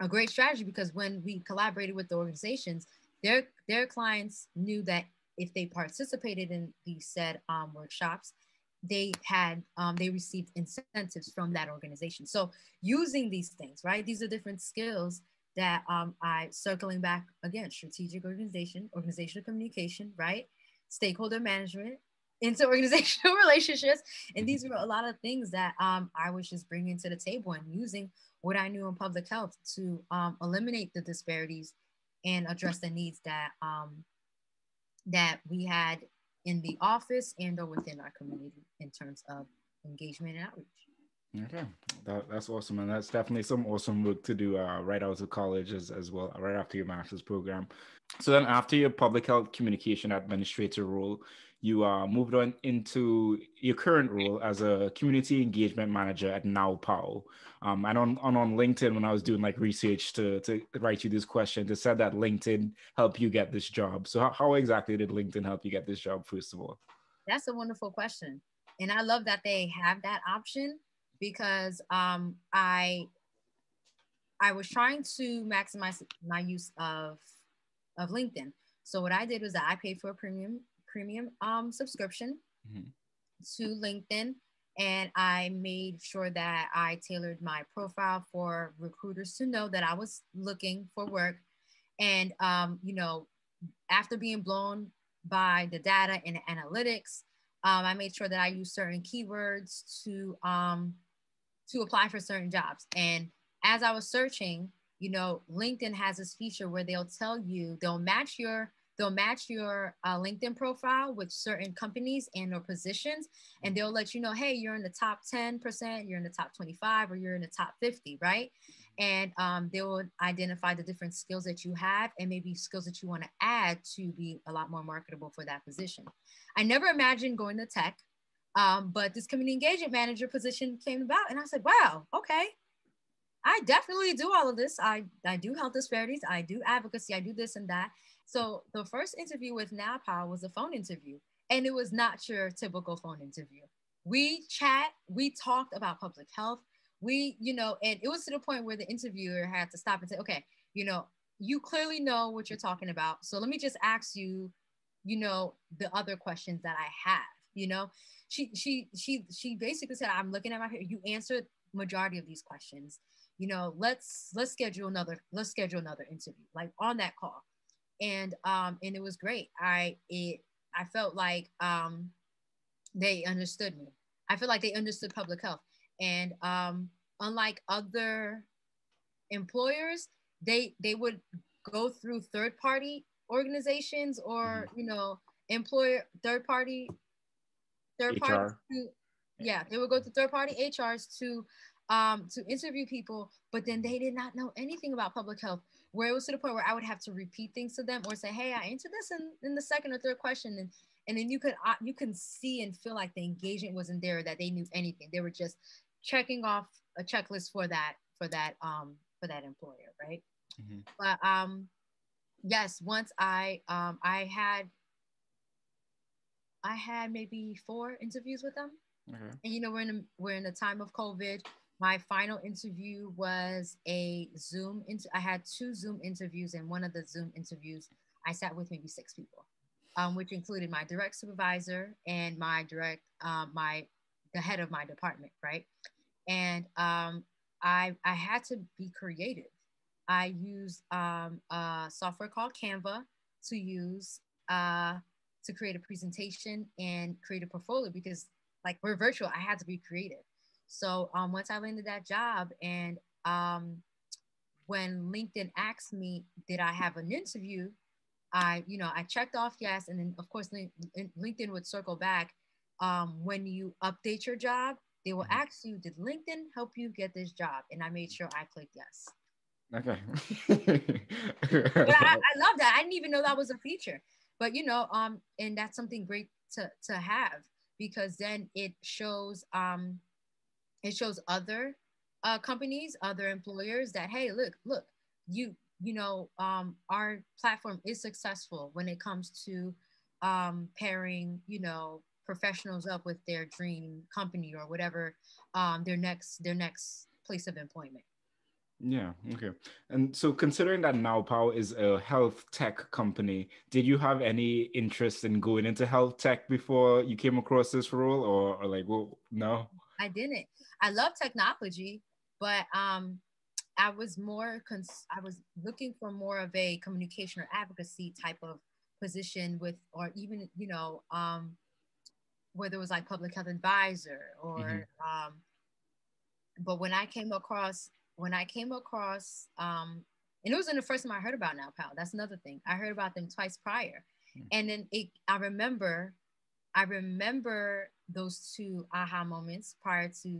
a great strategy, because when we collaborated with the organizations, their, their clients knew that if they participated in these said um, workshops, they had, um, they received incentives from that organization. So using these things, right? These are different skills that um, I, circling back again, strategic organization, organizational communication, right? Stakeholder management, inter-organizational relationships. And these were a lot of things that um, I was just bringing to the table and using what I knew in public health to um, eliminate the disparities and address the needs that, um, that we had in the office and or within our community in terms of engagement and outreach. Okay, that, that's awesome. And that's definitely some awesome work to do uh, right out of college as, as well, right after your master's program. So then after your public health communication administrator role, you uh, moved on into your current role as a community engagement manager at NowPow. Um, and on, on, on LinkedIn, when I was doing like research to, to write you this question, it said that LinkedIn helped you get this job. So how, how exactly did LinkedIn help you get this job, first of all? That's a wonderful question. And I love that they have that option, because um, I, I was trying to maximize my use of, of LinkedIn. So what I did was that I paid for a premium premium um, subscription mm-hmm. to LinkedIn, and I made sure that I tailored my profile for recruiters to know that I was looking for work. And, um, you know, after being blown by the data and the analytics, um, I made sure that I used certain keywords to, um, to apply for certain jobs. And as I was searching, you know, LinkedIn has this feature where they'll tell you, they'll match your, they'll match your uh, LinkedIn profile with certain companies and or positions. And they'll let you know, hey, you're in the top ten percent, you're in the top twenty-five, or you're in the top fifty, right? And um, they will identify the different skills that you have and maybe skills that you want to add to be a lot more marketable for that position. I never imagined going to tech, um, but this community engagement manager position came about, and I said, wow, okay. I definitely do all of this. I, I do health disparities. I do advocacy. I do this and that. So the first interview with NowPow was a phone interview, and it was not your typical phone interview. We chat, we talked about public health. We, you know, and it was to the point where the interviewer had to stop and say, okay, you know, you clearly know what you're talking about. So let me just ask you, you know, the other questions that I have, you know, she, she, she, she basically said, I'm looking at my, you answered majority of these questions. You know, let's let's schedule another let's schedule another interview, like on that call. And um and it was great. I it I felt like um they understood me. I feel like they understood public health. And um unlike other employers, they they would go through third party organizations or mm-hmm. you know, employer third party third party yeah, they would go to third party H Rs to Um, to interview people, but then they did not know anything about public health, where it was to the point where I would have to repeat things to them or say, hey, I answered this in, in the second or third question. And, and then you could uh, you can see and feel like the engagement wasn't there, that they knew anything. They were just checking off a checklist for that, for that, um, for that employer, right? Mm-hmm. But um, yes, once I, um, I had, I had maybe four interviews with them. Mm-hmm. And you know, we're in, a, we're in a time of COVID. My final interview was a Zoom. Inter- I had two Zoom interviews, and one of the Zoom interviews, I sat with maybe six people, um, which included my direct supervisor and my direct, um, my the head of my department, right? And um, I I had to be creative. I used um, a software called Canva to use uh, to create a presentation and create a portfolio, because like we're virtual, I had to be creative. So um, once I landed that job, and um, when LinkedIn asked me, did I have an interview? I, you know, I checked off yes, and then of course LinkedIn would circle back. Um, when you update your job, they will ask you, did LinkedIn help you get this job? And I made sure I clicked yes. Okay. But I, I love that. I didn't even know that was a feature. But you know, um, and that's something great to to have, because then it shows. Um, It shows other uh, companies, other employers that, hey, look, look, you, you know, um, our platform is successful when it comes to um, pairing, you know, professionals up with their dream company or whatever, um, their next, their next place of employment. Yeah. Okay. And so considering that NowPow is a health tech company, did you have any interest in going into health tech before you came across this role, or, or like, well, no? I didn't. I love technology, but um, I was more, cons- I was looking for more of a communication or advocacy type of position with, or even, you know, um, whether it was like public health advisor or, mm-hmm. um, but when I came across, when I came across, um, and it wasn't the first time I heard about NowPow. That's another thing. I heard about them twice prior. Mm-hmm. And then it, I remember, I remember those two aha moments prior to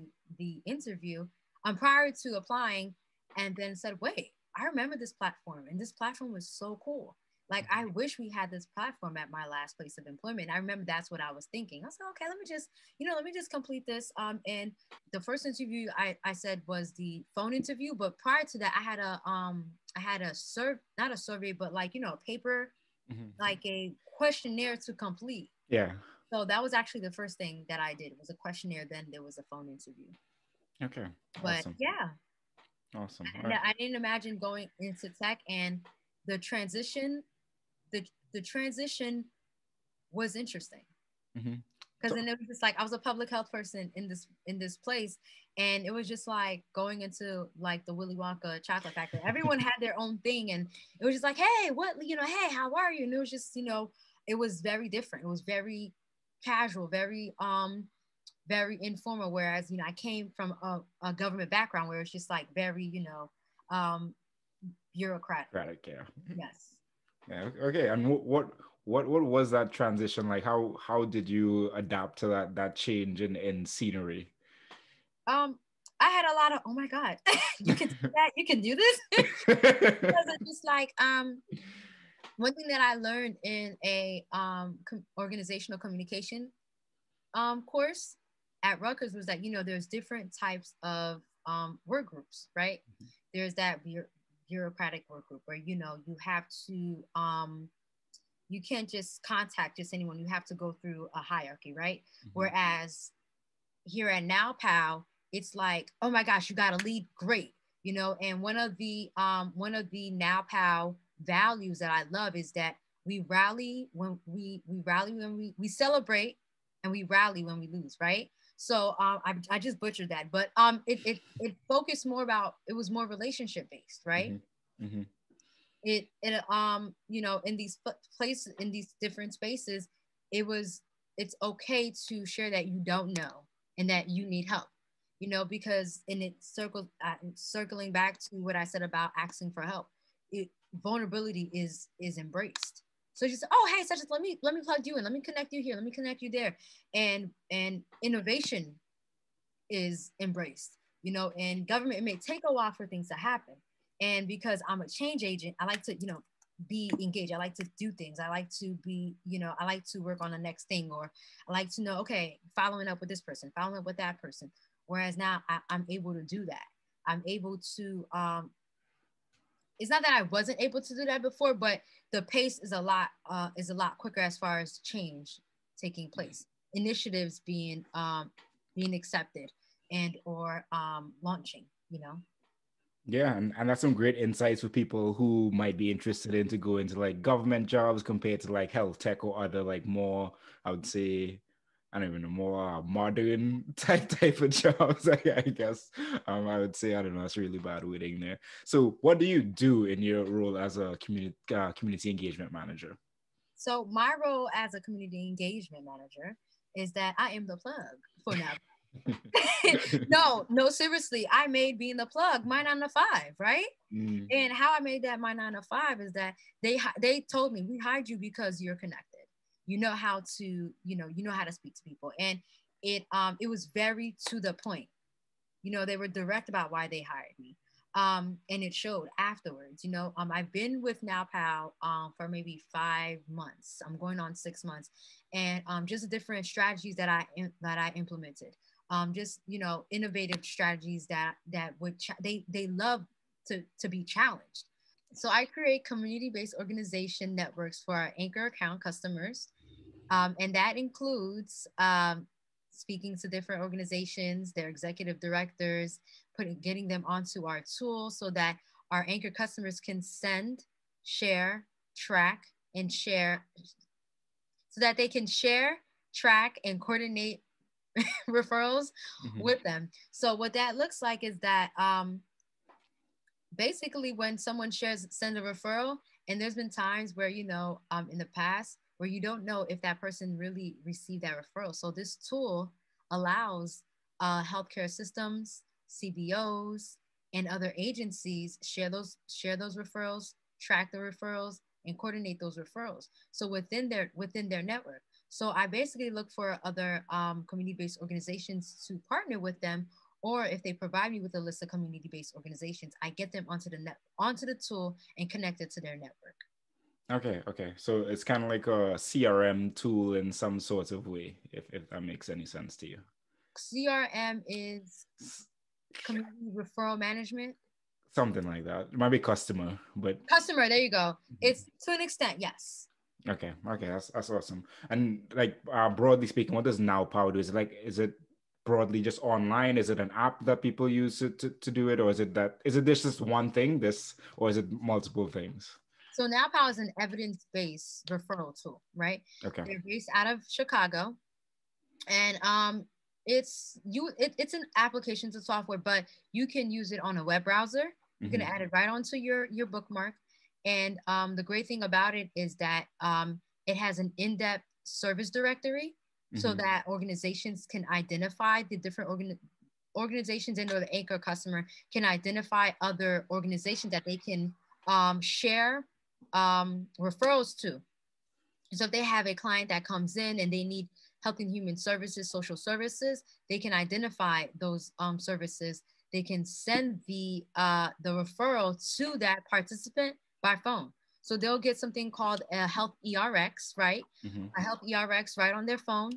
the interview, um, prior to applying, and then said, wait, I remember this platform, and this platform was so cool. Like, I wish we had this platform at my last place of employment. I remember that's what I was thinking. I was like, okay, let me just, you know, let me just complete this. Um, and the first interview I, I said was the phone interview. But prior to that, I had a, um, I had a serve, not a survey, but like, you know, a paper, mm-hmm. like a questionnaire to complete. Yeah. So that was actually the first thing that I did. It was a questionnaire. Then there was a phone interview. Okay. But awesome. Yeah. Awesome. I, right. I didn't imagine going into tech, and the transition, the the transition was interesting. Mm-hmm. Because then it was just like, I was a public health person in this in this place, and it was just like going into like the Willy Wonka chocolate factory. Everyone had their own thing, and it was just like, hey, what, you know, hey, how are you? And it was just, you know, it was very different. It was very casual, very um, very informal. Whereas, you know, I came from a, a government background where it's just like very, you know, um, bureaucratic. Bureaucratic, yeah. Yes. Yeah. Okay. And what? What what was that transition like? How how did you adapt to that that change in, in scenery? Um, I had a lot of, oh my God, you can do that, you can do this. Because it's just like um, one thing that I learned in a um com- organizational communication um course at Rutgers was that, you know, there's different types of um work groups, right? Mm-hmm. There's that bu- bureaucratic work group where, you know, you have to um. You can't just contact just anyone. You have to go through a hierarchy, right? Mm-hmm. Whereas here at NowPow, it's like, oh my gosh, you got to lead, great, you know. And one of the um, one of the NowPow values that I love is that we rally when we we rally when we we celebrate, and we rally when we lose, right? So um, I I just butchered that, but um, it it it focused more about, it was more relationship based, right? Mm-hmm. Mm-hmm. It, it um you know, in these places, in these different spaces, it was it's okay to share that you don't know and that you need help, you know, because and it circles uh, circling back to what I said about asking for help. It, vulnerability is is embraced. So you say, oh hey, such as, let me let me plug you in, let me connect you here, let me connect you there, and and innovation is embraced, you know. In government, it may take a while for things to happen. And because I'm a change agent, I like to, you know, be engaged. I like to do things. I like to be, you know, I like to work on the next thing, or I like to know, okay, following up with this person, following up with that person. Whereas now I, I'm able to do that. I'm able to, um, it's not that I wasn't able to do that before, but the pace is a lot, uh, is a lot quicker as far as change taking place, initiatives being, um, being accepted and, or um, launching, you know? Yeah, and, and that's some great insights for people who might be interested in to go into like government jobs compared to like health tech or other like more, I would say, I don't even know, more modern type type of jobs, I, I guess. Um, I would say, I don't know, that's really bad wording there. So what do you do in your role as a community uh, community engagement manager? So my role as a community engagement manager is that I am the plug for now. no, no, seriously, I made being the plug my nine to five, right? Mm. And how I made that my nine to five is that they they told me, we hired you because you're connected. You know how to, you know, you know how to speak to people, and it um it was very to the point. You know, they were direct about why they hired me, um, and it showed afterwards. You know, um, I've been with NowPow um for maybe five months. I'm going on six months, and um, just the different strategies that I that I implemented. Um, just, you know, innovative strategies that that would ch- they they love to to be challenged. So I create community-based organization networks for our anchor account customers, um, and that includes um, speaking to different organizations, their executive directors, putting getting them onto our tool so that our anchor customers can send, share, track, and share, so that they can share, track, and coordinate referrals mm-hmm. with them. So what that looks like is that um, basically when someone shares, send a referral, and there's been times where, you know, um, in the past where you don't know if that person really received that referral. So this tool allows uh, healthcare systems, C B Os, and other agencies share those share those referrals, track the referrals, and coordinate those referrals. So within their within their network. So I basically look for other um, community-based organizations to partner with them, or if they provide me with a list of community-based organizations, I get them onto the net, onto the tool and connect it to their network. Okay, okay. So it's kind of like a C R M tool in some sort of way, if, if that makes any sense to you. C R M is community referral management? Something like that. It might be customer, but... Customer, there you go. It's to an extent, yes. Okay, okay, that's, that's awesome. And like uh, broadly speaking, what does NowPow do? Is it like, is it broadly just online? Is it an app that people use to, to, to do it? Or is it that, is it this just one thing, this, or is it multiple things? So NowPow is an evidence-based referral tool, right? Okay. They're based out of Chicago, and um, it's you. It, it's an application to software, but you can use it on a web browser. You can mm-hmm. add it right onto your your bookmark, and um, the great thing about it is that um, it has an in-depth service directory, mm-hmm. so that organizations can identify the different organ organizations and/or the anchor customer can identify other organizations that they can um, share. Um, referrals to. So if they have a client that comes in and they need health and human services, social services, they can identify those um, services. They can send the, uh, the referral to that participant by phone. So they'll get something called a health E R X, right? Mm-hmm. A health E R X right on their phone.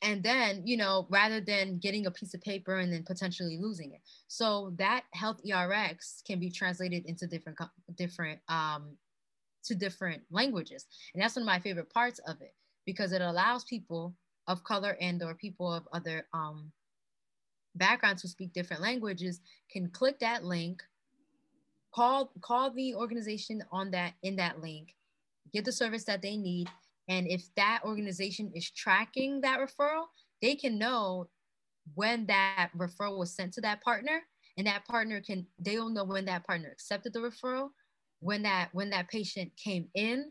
And then, you know, rather than getting a piece of paper and then potentially losing it. So that health E R X can be translated into different, different, um, to different languages. And that's one of my favorite parts of it, because it allows people of color and or people of other um, backgrounds who speak different languages can click that link, call, call the organization on that, in that link, get the service that they need. And if that organization is tracking that referral, they can know when that referral was sent to that partner, and that partner can, they'll know when that partner accepted the referral, when that, when that patient came in,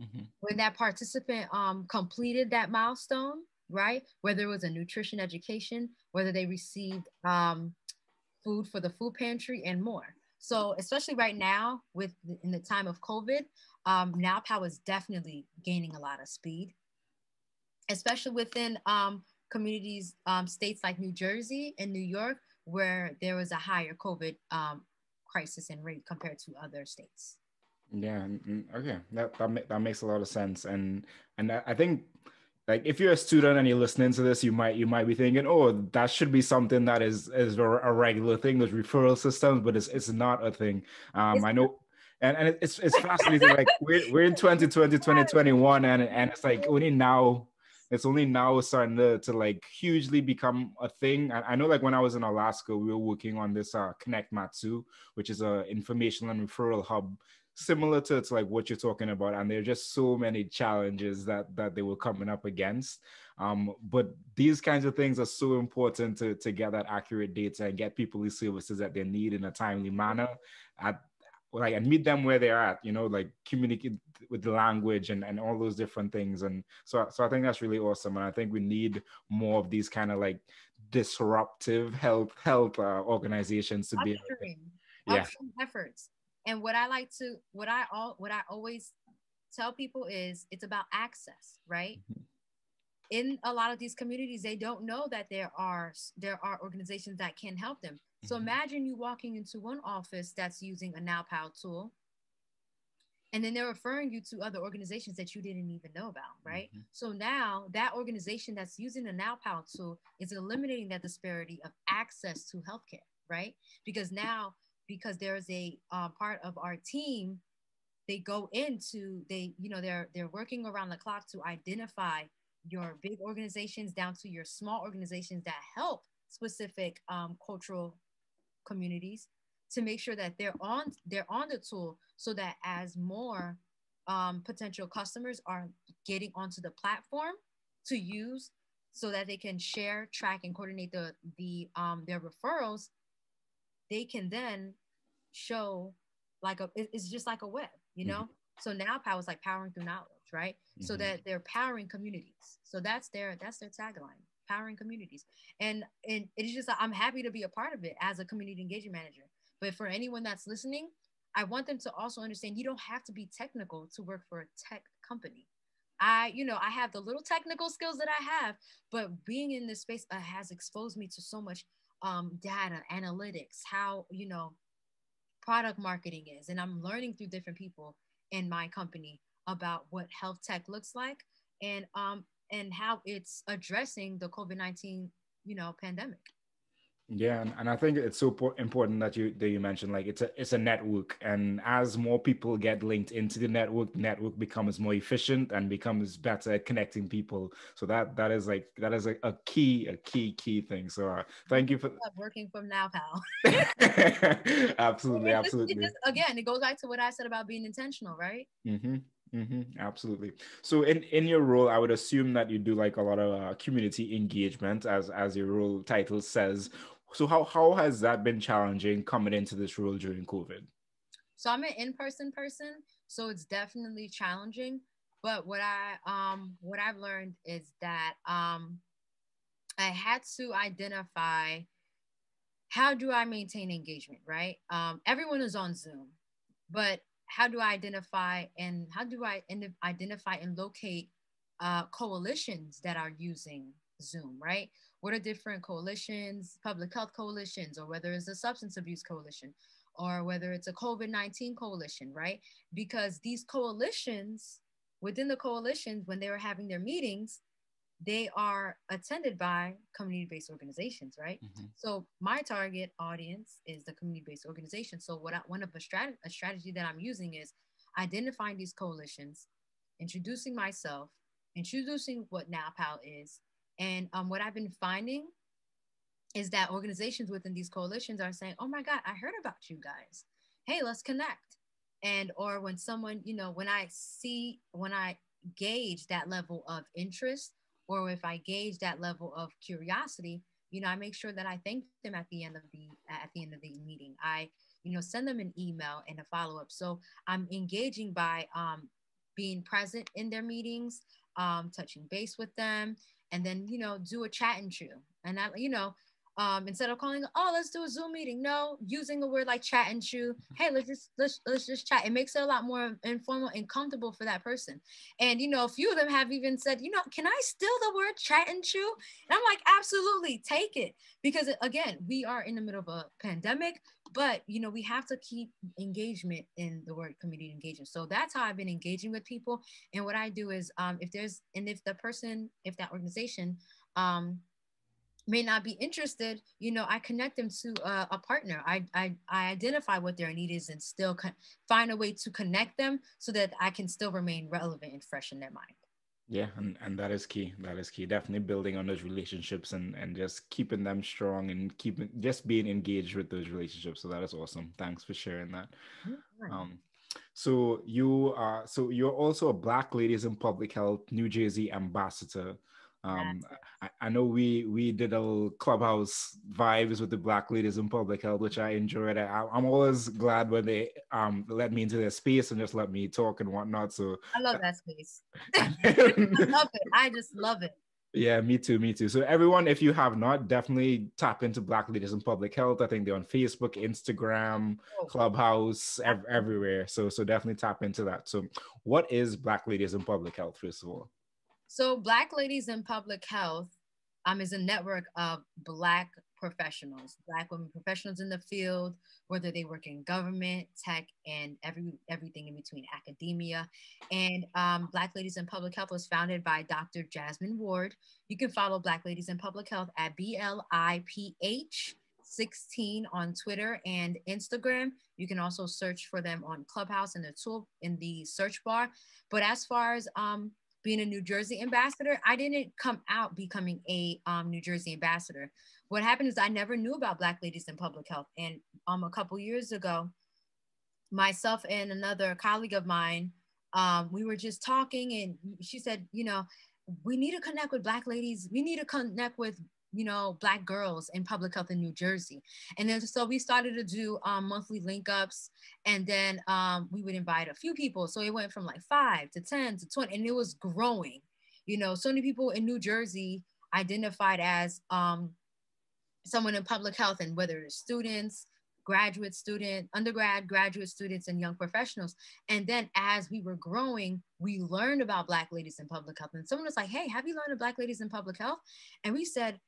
mm-hmm. when that participant um, completed that milestone, right? Whether it was a nutrition education, whether they received um, food for the food pantry and more. So especially right now with the, in the time of COVID, Um, NowPow is definitely gaining a lot of speed, especially within um, communities, um, states like New Jersey and New York, where there was a higher COVID um, crisis and rate compared to other states. Yeah, okay, that that, ma that makes a lot of sense, and and I think like if you're a student and you're listening to this, you might you might be thinking, oh, that should be something that is is a regular thing, those referral systems, but it's it's not a thing. Um, I know. And, and it's, it's fascinating, like we're, we're in twenty twenty, twenty twenty-one, and, and it's like only now, it's only now starting to, to like hugely become a thing. And I know like when I was in Alaska, we were working on this uh, Connect Matsu, which is a information and referral hub, similar to, to like what you're talking about. And there are just so many challenges that, that they were coming up against. Um, but these kinds of things are so important to, to get that accurate data and get people the services that they need in a timely manner at like and meet them where they're at, you know, like communicate with the language and, and all those different things. And so, so I think that's really awesome. And I think we need more of these kind of like disruptive health, health uh, organizations to be yeah. efforts. And what I like to, what I, all, what I always tell people is it's about access, right? Mm-hmm. In a lot of these communities, they don't know that there are, there are organizations that can help them. So imagine you walking into one office that's using a NowPow tool, and then they're referring you to other organizations that you didn't even know about, right? Mm-hmm. So now that organization that's using the NowPow tool is eliminating that disparity of access to healthcare, right? Because now, because there is a uh, part of our team, they go into, they, you know, they're, they're working around the clock to identify your big organizations down to your small organizations that help specific um, cultural communities to make sure that they're on they're on the tool, so that as more um, potential customers are getting onto the platform to use, so that they can share, track, and coordinate the the um, their referrals, they can then show like a it's just like a web, you know. Mm-hmm. So NowPow is like powering through knowledge, right? Mm-hmm. So that they're powering communities. So that's their that's their tagline. Empowering communities, and and it's just I'm happy to be a part of it as a community engagement manager. But for anyone that's listening, I want them to also understand you don't have to be technical to work for a tech company. I you know I have the little technical skills that I have, but being in this space uh, has exposed me to so much um, data analytics, how you know product marketing is. And I'm learning through different people in my company about what health tech looks like, and um and how it's addressing the COVID nineteen, you know, pandemic. Yeah, and, and I think it's so important that you that you mentioned, like, it's a it's a network, and as more people get linked into the network, the network becomes more efficient and becomes better at connecting people. So that that is like that is a, a key a key key thing. So uh, thank you for working from NowPow. absolutely, absolutely. It just, it just, again, it goes back to what I said about being intentional, right? Mm-hmm. Mm-hmm, absolutely. So in, in your role, I would assume that you do like a lot of uh, community engagement, as as your role title says. So how, how has that been challenging coming into this role during COVID? So I'm an in-person person, so it's definitely challenging. But what, I, um, what I've learned is that um, I had to identify, how do I maintain engagement, right? Um, everyone is on Zoom, but how do I identify and how do I identify and locate uh, coalitions that are using Zoom, right? What are different coalitions, public health coalitions, or whether it's a substance abuse coalition, or whether it's a COVID nineteen coalition, right? Because these coalitions, within the coalitions, when they were having their meetings, they are attended by community-based organizations, right? Mm-hmm. So my target audience is the community-based organization. So what I, one of the strat- a strategy that I'm using is identifying these coalitions, introducing myself, introducing what NowPow is. And um, what I've been finding is that organizations within these coalitions are saying, oh my God, I heard about you guys. Hey, let's connect. And, or when someone, you know, when I see, when I gauge that level of interest, or if I gauge that level of curiosity, you know, I make sure that I thank them at the end of the at the end of the meeting. I, you know, send them an email and a follow up. So I'm engaging by um, being present in their meetings, um, touching base with them, and then, you know, do a chat and chew. And I, you know, um, instead of calling, oh, let's do a Zoom meeting. No, using a word like chat and chew. Hey, let's just let's let's just chat. It makes it a lot more informal and comfortable for that person. And, you know, a few of them have even said, you know, can I steal the word chat and chew? And I'm like, absolutely, take it, because again, we are in the middle of a pandemic, but, you know, we have to keep engagement in the word community engagement. So that's how I've been engaging with people. And what I do is, um, if there's and if the person, if that organization, um. may not be interested, you know, I connect them to a, a partner. I, I I identify what their need is and still con- find a way to connect them so that I can still remain relevant and fresh in their mind. Yeah, and, and that is key. That is key. Definitely building on those relationships and, and just keeping them strong and keeping just being engaged with those relationships. So that is awesome. Thanks for sharing that. Um, so you are so you're also a Black Ladies in Public Health New Jersey ambassador. Um, I, I know we we did a little Clubhouse vibes with the Black Ladies in Public Health, which I enjoyed. I, I'm always glad when they um let me into their space and just let me talk and whatnot. So I love that space. I love it. I just love it. Yeah, me too, me too. So everyone, if you have not, definitely tap into Black Ladies in Public Health. I think they're on Facebook, Instagram, Clubhouse, ev- everywhere. So so definitely tap into that. So what is Black Ladies in Public Health, first of all? So Black Ladies in Public Health um, is a network of Black professionals, Black women professionals in the field, whether they work in government, tech, and every everything in between, academia. And um, Black Ladies in Public Health was founded by Doctor Jasmine Ward. You can follow Black Ladies in Public Health at B L I P H sixteen on Twitter and Instagram. You can also search for them on Clubhouse in the tool in the search bar. But as far as um, being a New Jersey ambassador, I didn't come out becoming a um, New Jersey ambassador. What happened is I never knew about Black Ladies in Public Health. And um, a couple years ago, myself and another colleague of mine, um, we were just talking, and she said, you know, we need to connect with Black ladies. We need to connect with, you know, Black girls in public health in New Jersey. And then, so we started to do um, monthly link ups, and then um, we would invite a few people. So it went from like five to ten to twenty, and it was growing. You know, so many people in New Jersey identified as um, someone in public health, and whether it's students, graduate student, undergrad, graduate students, and young professionals. And then as we were growing, we learned about Black Ladies in Public Health. And someone was like, hey, have you learned of Black Ladies in Public Health? And we said,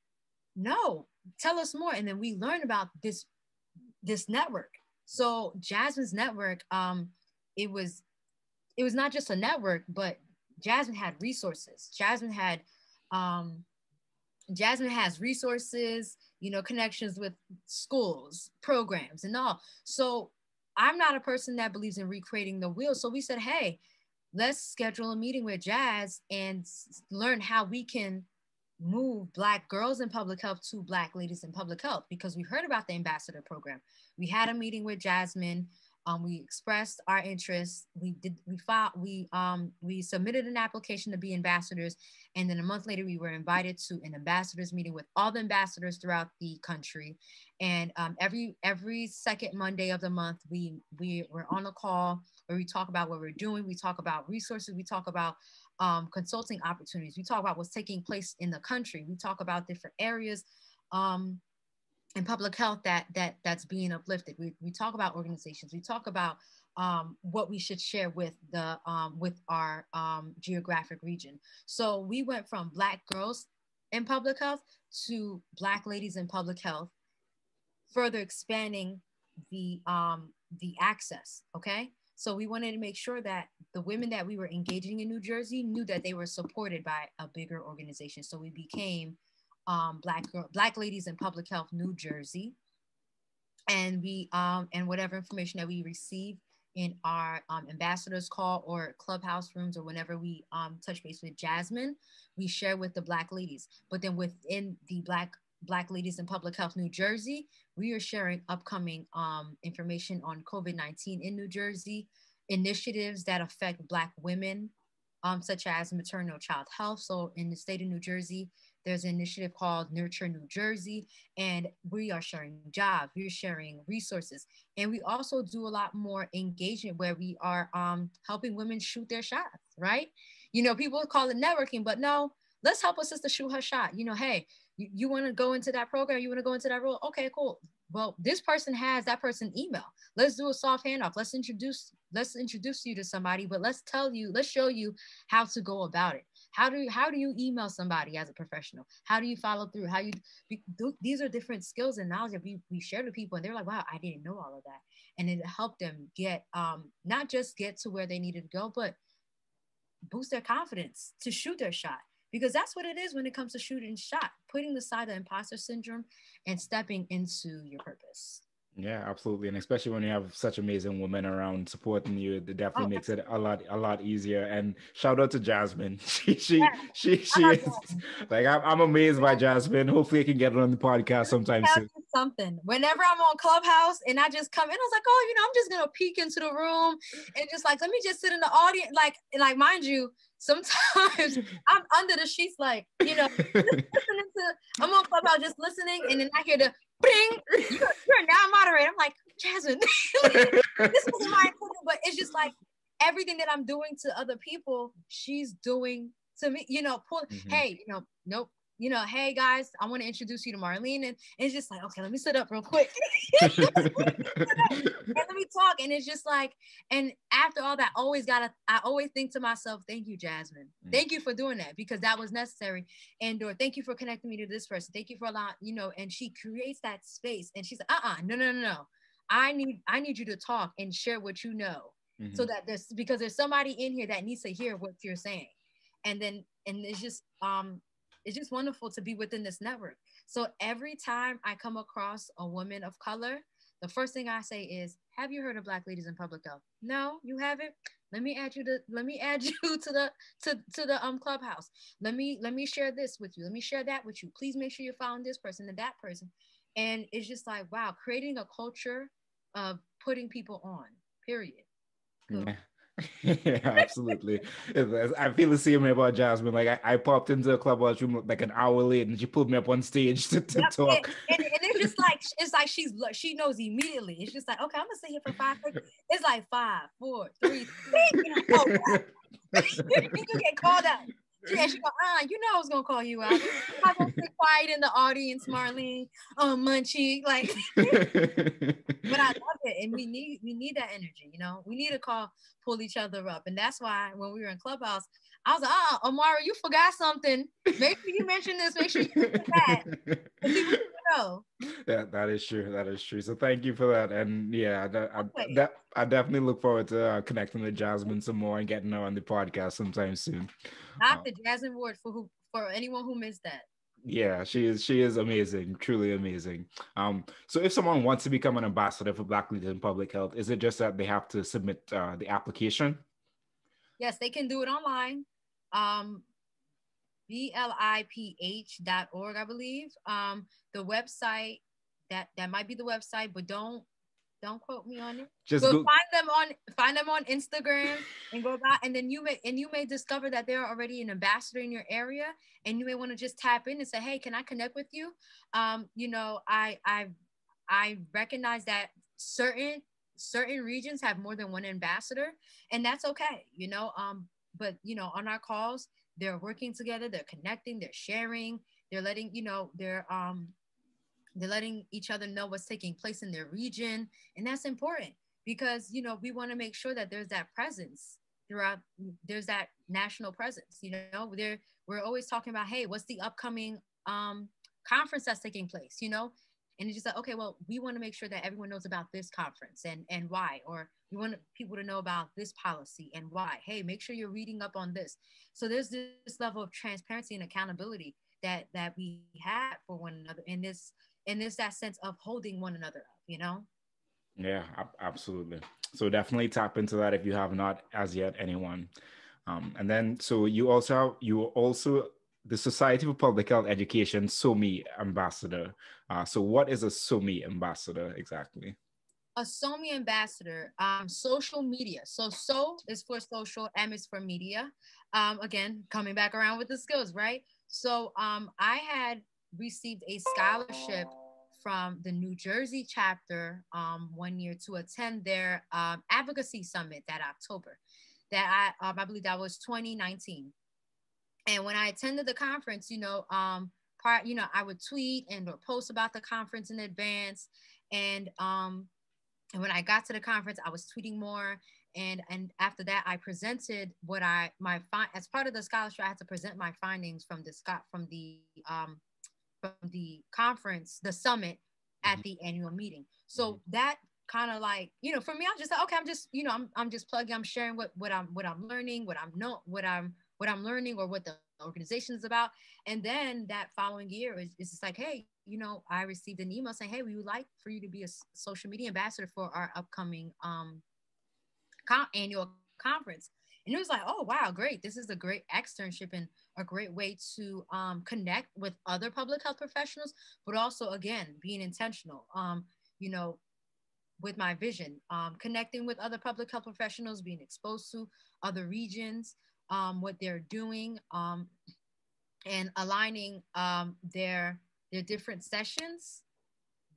no, tell us more. And then we learn about this, this network. So Jasmine's network, um, it was, it was not just a network, but Jasmine had resources. Jasmine had, um, Jasmine has resources, you know, connections with schools, programs, and all. So I'm not a person that believes in recreating the wheel. So we said, hey, let's schedule a meeting with Jazz and learn how we can move Black girls in public health to Black ladies in public health, because we heard about the ambassador program. We had a meeting with Jasmine. Um, we expressed our interest. We did. We filed. We um. We submitted an application to be ambassadors, and then a month later, we were invited to an ambassadors meeting with all the ambassadors throughout the country. And um, every every second Monday of the month, we we were on a call where we talk about what we're doing. We talk about resources. We talk about um, consulting opportunities. We talk about what's taking place in the country. We talk about different areas. Um, And public health that that that's being uplifted. We we talk about organizations. We talk about um, what we should share with the um, with our um, geographic region. So we went from Black girls in public health to Black ladies in public health, further expanding the um, the access. Okay, so we wanted to make sure that the women that we were engaging in New Jersey knew that they were supported by a bigger organization. So we became Um, Black girl, Black Ladies in Public Health, New Jersey, and we um, and whatever information that we receive in our um, ambassadors call or clubhouse rooms or whenever we um, touch base with Jasmine, we share with the Black ladies. But then within the Black Black Ladies in Public Health, New Jersey, we are sharing upcoming um, information on COVID nineteen in New Jersey, initiatives that affect Black women, um, such as maternal child health. So in the state of New Jersey, there's an initiative called Nurture New Jersey, and we are sharing jobs, we're sharing resources. And we also do a lot more engagement where we are um, helping women shoot their shots, right? You know, people call it networking, but no, let's help a sister shoot her shot. You know, hey, you, you wanna go into that program, you wanna go into that role, okay, cool. Well, this person has that person's email. Let's do a soft handoff. Let's introduce, let's introduce you to somebody, but let's tell you, let's show you how to go about it. How do you, how do you email somebody as a professional? How do you follow through? How you do, these are different skills and knowledge that we, we share to people, and they're like, wow, I didn't know all of that. And it helped them get, um, not just get to where they needed to go, but boost their confidence to shoot their shot. Because that's what it is when it comes to shooting shot, putting aside the imposter syndrome and stepping into your purpose. Yeah, absolutely. And especially when you have such amazing women around supporting you, it definitely oh, makes it a lot, a lot easier. And shout out to Jasmine. She, she, yeah. she, she is Jasmine. Like, I'm, I'm amazed by Jasmine. Hopefully I can get her on the podcast sometime soon. Something. Whenever I'm on Clubhouse and I just come in, I was like, oh, you know, I'm just going to peek into the room and just like, let me just sit in the audience. Like, like, mind you, sometimes I'm under the sheets, like, you know, just listening to, I'm on Clubhouse just listening. And then I hear the, bing, you're, you're now moderator. I'm like, Jasmine, this wasn't my opinion, but it's just like everything that I'm doing to other people, she's doing to me, you know, pull, mm-hmm. hey, you know, nope, you know, hey guys, I want to introduce you to Marlene. And it's just like, okay, let me sit up real quick. and let me talk. And it's just like, and after all that, always gotta, I always think to myself, thank you, Jasmine. Mm-hmm. Thank you for doing that, because that was necessary. And or thank you for connecting me to this person. Thank you for a lot, you know, and she creates that space and she's like, uh-uh, no, no, no, no. I need, I need you to talk and share what you know. Mm-hmm. So that there's, because there's somebody in here that needs to hear what you're saying. And then, and it's just, um, it's just wonderful to be within this network. So every time I come across a woman of color, the first thing I say is, have you heard of Black Ladies in Public Health? No, you haven't? Let me add you to, let me add you to the, to, to the um, Clubhouse. Let me, let me share this with you. Let me share that with you. Please make sure you're following this person and that person. And it's just like, wow, creating a culture of putting people on, period. So, yeah. Yeah, absolutely. I feel the same way about Jasmine. Like I, I popped into the Clubhouse room like an hour late, and she pulled me up on stage to, to yep, talk. And, and, and it's just like it's like she's she knows immediately. It's just like, okay, I'm gonna sit here for five. It's like five, four, three. Oh, you get called out. Yeah, she go, uh, you know I was gonna call you out. I'm gonna sit quiet in the audience, Marlene, um, Munchie, like. But I love it. and we need we need that energy. You know, we need to call, pull each other up, and that's why when we were in Clubhouse, I was like, "Oh, Omari, you forgot something. Make sure you mention this. Make sure you mention that." You know. Yeah, that is true. That is true. So thank you for that, and yeah, I, I, that, I definitely look forward to uh, connecting with Jasmine some more and getting her on the podcast sometime soon. Doctor Uh, Jasmine Ward, for who, for anyone who missed that. Yeah, she is she is amazing, truly amazing. Um, so if someone wants to become an ambassador for Black Leaders in Public Health, is it just that they have to submit uh, the application? Yes, they can do it online. Um, B L I P H dot org, I believe. Um, the website, that, that might be the website, but don't don't quote me on it. Just go find them on find them on Instagram and go about, and then you may and you may discover that they're already an ambassador in your area, and you may want to just tap in and say, "Hey, can I connect with you? Um, you know, I I I recognize that certain certain regions have more than one ambassador, and that's okay, you know. Um, but you know, on our calls, they're working together, they're connecting, they're sharing, they're letting you know, they're um. They're letting each other know what's taking place in their region. And that's important because, you know, we want to make sure that there's that presence throughout, there's that national presence, you know, there, we're always talking about, hey, what's the upcoming um, conference that's taking place, you know? And it's just like, okay, well, we want to make sure that everyone knows about this conference and, and why, or we want people to know about this policy and why, hey, make sure you're reading up on this. So there's this level of transparency and accountability that, that we have for one another in this, and there's that sense of holding one another up, you know? Yeah, absolutely. So definitely tap into that if you have not as yet anyone. Um, and then, so you also have, you also the Society for Public Health Education, SoMe Ambassador. Uh, so what is a SoMe Ambassador exactly? A SoMe Ambassador, um, social media. So so is for social, M is for media. Um, again, coming back around with the skills, right? So um, I had received a scholarship from the New Jersey chapter um, one year to attend their um, advocacy summit that October, that I, um, I believe that was twenty nineteen. And when I attended the conference, you know, um, part, you know, I would tweet and or post about the conference in advance. And, um, and when I got to the conference, I was tweeting more. And, and after that, I presented what I, my, as part of the scholarship, I had to present my findings from the, from the, um, from the conference, the summit at the annual meeting. So that kind of like, you know, for me, I'm just like, okay, I'm just, you know, I'm, I'm just plugging, I'm sharing what, what I'm, what I'm learning, what I'm not, what I'm, what I'm learning or what the organization is about. And then that following year is, it's just like, hey, you know, I received an email saying, hey, we would like for you to be a social media ambassador for our upcoming um, con- annual conference. And it was like, oh, wow, great. This is a great externship and a great way to um, connect with other public health professionals, but also, again, being intentional, um, you know, with my vision, um, connecting with other public health professionals, being exposed to other regions, um, what they're doing, um, and aligning um, their, their different sessions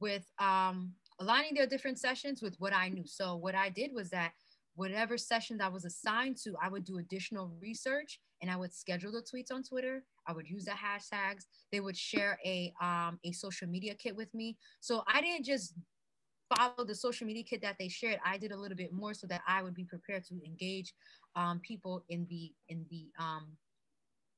with, um, aligning their different sessions with what I knew. So what I did was that whatever sessions I was assigned to, I would do additional research and I would schedule the tweets on Twitter. I would use the hashtags. They would share a, um, a social media kit with me. So I didn't just follow the social media kit that they shared. I did a little bit more so that I would be prepared to engage um, people in the, in the um,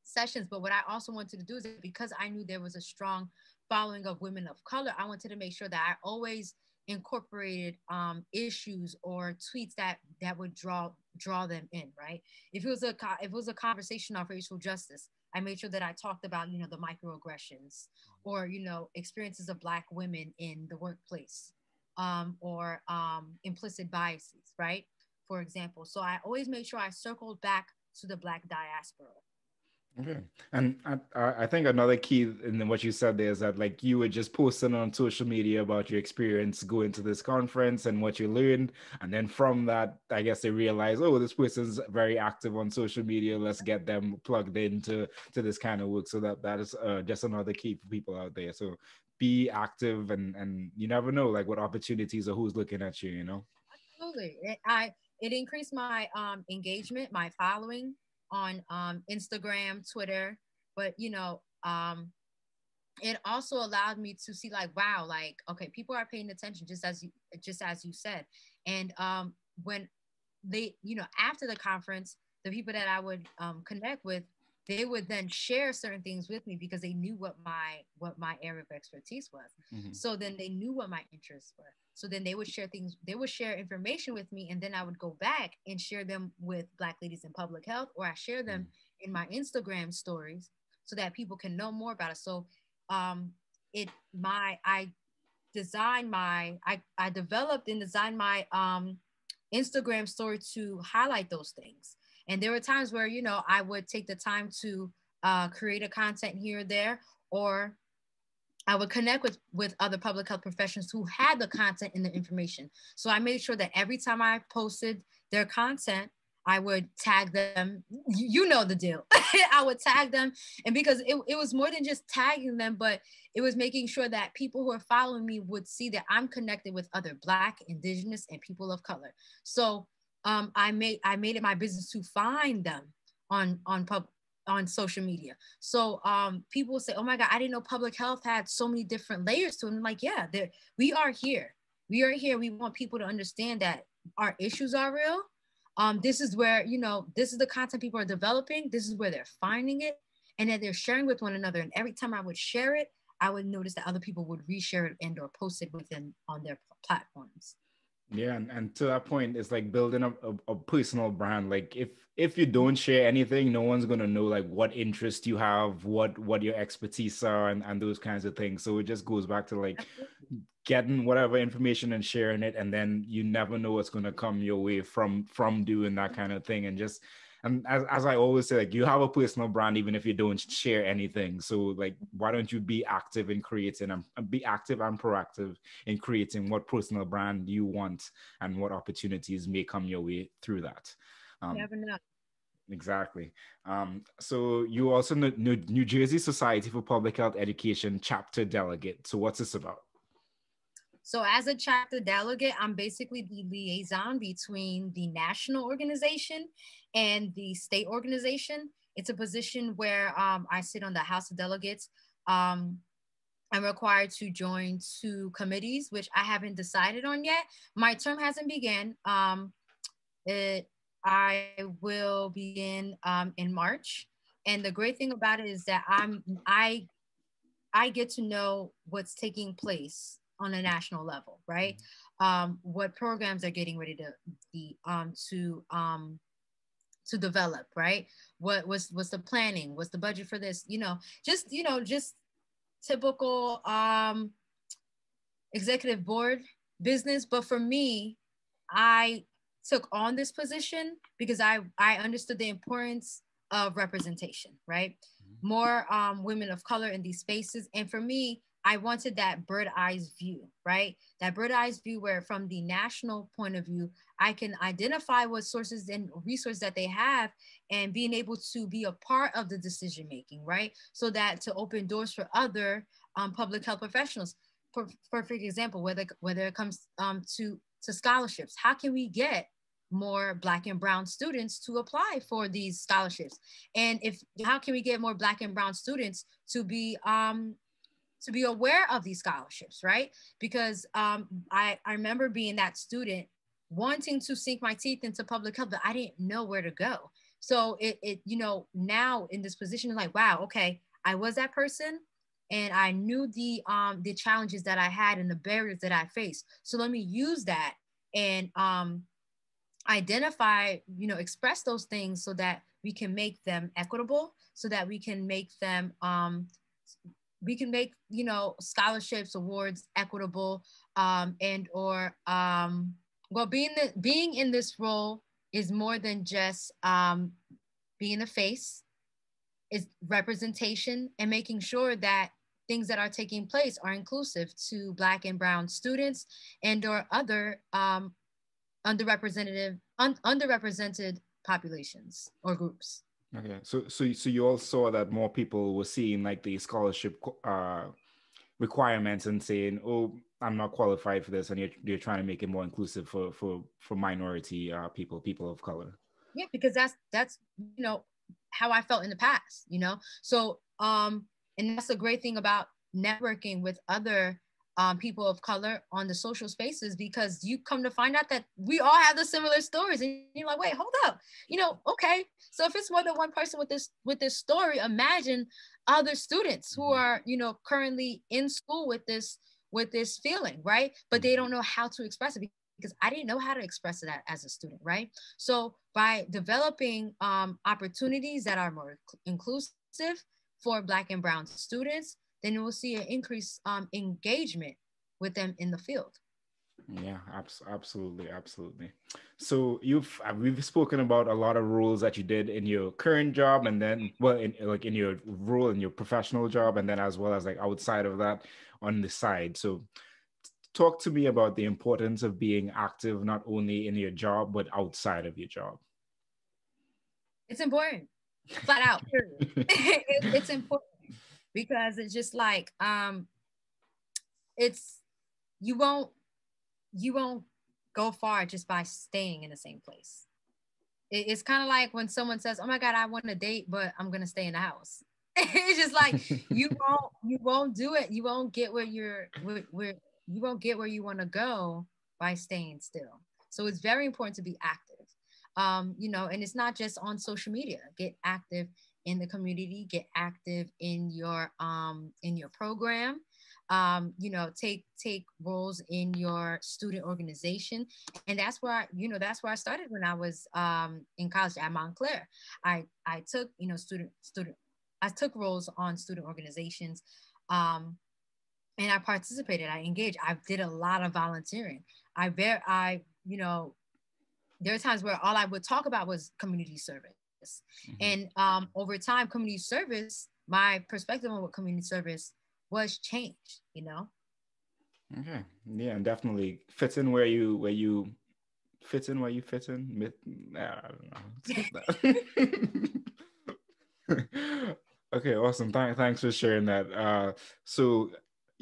sessions. But what I also wanted to do is that because I knew there was a strong following of women of color, I wanted to make sure that I always incorporated um, issues or tweets that that would draw draw them in, right? If it was a if it was a conversation on racial justice, I made sure that I talked about, you know, the microaggressions or, you know, experiences of Black women in the workplace um, or um, implicit biases, right? For example, so I always made sure I circled back to the Black diaspora. Okay. And I, I think another key in what you said there is that, like, you were just posting on social media about your experience going to this conference and what you learned. And then from that, I guess they realized, oh, this person's very active on social media. Let's get them plugged into to this kind of work. So that, that is uh, just another key for people out there. So be active and, and you never know, like, what opportunities or who's looking at you, you know? Absolutely. It, I, it increased my um, engagement, my following on um, Instagram, Twitter, but, you know, um, it also allowed me to see like, wow, like, okay, people are paying attention, just as you, just as you said. And um, when they, you know, after the conference, the people that I would um, connect with, they would then share certain things with me because they knew what my, what my area of expertise was. Mm-hmm. So then they knew what my interests were. So then they would share things, they would share information with me, and then I would go back and share them with Black Ladies in Public Health, or I share them mm-hmm. in my Instagram stories so that people can know more about it. So um, it, my, I designed my, I, I developed and designed my um, Instagram story to highlight those things. And there were times where, you know, I would take the time to uh, create a content here or there, or I would connect with, with other public health professionals who had the content and the information. So I made sure that every time I posted their content, I would tag them. You know the deal. I would tag them. And because it, it was more than just tagging them, but it was making sure that people who are following me would see that I'm connected with other Black, Indigenous, and people of color. So Um, I made I made it my business to find them on on pub on social media. So um, people say, "Oh my God, I didn't know public health had so many different layers to it." And I'm like, yeah, we are here. We are here. We want people to understand that our issues are real. Um, this is where, you know, this is the content people are developing. This is where they're finding it, and that they're sharing with one another. And every time I would share it, I would notice that other people would reshare it and or post it within on their platforms. Yeah, and, and to that point, it's like building a, a, a personal brand. Like if if you don't share anything, no one's gonna know like what interest you have, what what your expertise are, and, and those kinds of things. So it just goes back to like getting whatever information and sharing it, and then you never know what's gonna come your way from from doing that kind of thing. And just and as, as I always say, like you have a personal brand even if you don't share anything. So like, why don't you be active in creating and be active and proactive in creating what personal brand you want and what opportunities may come your way through that. Um, Never know. Exactly. Um, so you also know New Jersey Society for Public Health Education chapter delegate. So what's this about? So as a chapter delegate, I'm basically the liaison between the national organization and the state organization. It's a position where um, I sit on the House of Delegates. Um, I'm required to join two committees, which I haven't decided on yet. My term hasn't begun. Um, it, I will begin um, in March. And the great thing about it is that I'm, I, I get to know what's taking place on a national level, right? Mm-hmm. Um, what programs are getting ready to be, um, to um, to develop, right? What was what's the planning? What's the budget for this? You know, just you know, just typical um, executive board business. But for me, I took on this position because I I understood the importance of representation, right? Mm-hmm. More um, women of color in these spaces, and for me, I wanted that bird eyes view, right? That bird eyes view where from the national point of view, I can identify what sources and resources that they have and being able to be a part of the decision-making, right? So that to open doors for other um, public health professionals. For, for, for example, whether, whether it comes um, to, to scholarships, how can we get more Black and brown students to apply for these scholarships? And if, how can we get more Black and brown students to be, um, to be aware of these scholarships, right? Because um, I, I remember being that student wanting to sink my teeth into public health, but I didn't know where to go. So it, it you know, now in this position, like, wow, okay, I was that person and I knew the, um, the challenges that I had and the barriers that I faced. So let me use that and um, identify, you know, express those things so that we can make them equitable, so that we can make them, um, we can make, you know, scholarships, awards equitable, um, and or, um, well, being, the, being in this role is more than just um, being a face, it's representation and making sure that things that are taking place are inclusive to Black and brown students and or other um, underrepresented, un underrepresented populations or groups. Okay, so so so you all saw that more people were seeing like the scholarship uh, requirements and saying, "Oh, I'm not qualified for this," and you're you're trying to make it more inclusive for for for minority uh, people, people of color. Yeah, because that's that's you know how I felt in the past, you know. So um, and that's the great thing about networking with other um, people of color on the social spaces, because you come to find out that we all have the similar stories, and you're like, wait, hold up, you know, okay. So if it's more than one person with this with this story, imagine other students who are, you know, currently in school with this with this feeling, right? But they don't know how to express it, because I didn't know how to express that as a student, right? So by developing um, opportunities that are more inclusive for Black and Brown students, then you will see an increased um, engagement with them in the field. Yeah, abs absolutely, absolutely. So you've we've spoken about a lot of roles that you did in your current job, and then well, in, like in your role in your professional job, and then as well as like outside of that on the side. So talk to me about the importance of being active, not only in your job, but outside of your job. It's important, flat out, period. it, it's important because it's just like, um, it's, you won't, you won't go far just by staying in the same place. It, it's kind of like when someone says, oh my God, I want to date, but I'm going to stay in the house. It's just like, you won't, you won't do it. You won't get where you're, where, where you won't get where you want to go by staying still. So it's very important to be active, um, you know, and it's not just on social media. Get active in the community, get active in your, um, in your program, um, you know, take, take roles in your student organization. And that's where, I, you know, that's where I started when I was um, in college at Montclair. I, I took, you know, student, student, I took roles on student organizations, um, and I participated, I engaged, I did a lot of volunteering. I, bear, I, you know, there were times where all I would talk about was community service. Mm-hmm. And um, over time, community service, my perspective on what community service was changed, you know? Okay, yeah, and definitely fits in where you, where you fit in, where you fit in. I don't know. Okay, awesome, Th thanks for sharing that. Uh, so,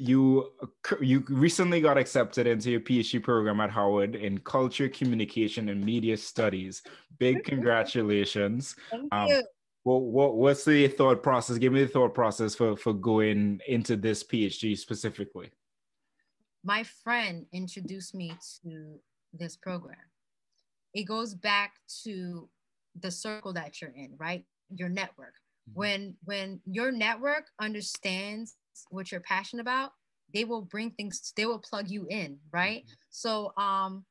You you recently got accepted into your PhD program at Howard in Culture, Communication, and Media Studies. Big congratulations! Thank um, you. What, what what's the thought process? Give me the thought process for for going into this PhD specifically. My friend introduced me to this program. It goes back to the circle that you're in, right? Your network. When when your network understands what you're passionate about, they will bring things, they will plug you in, right? Mm-hmm. So um,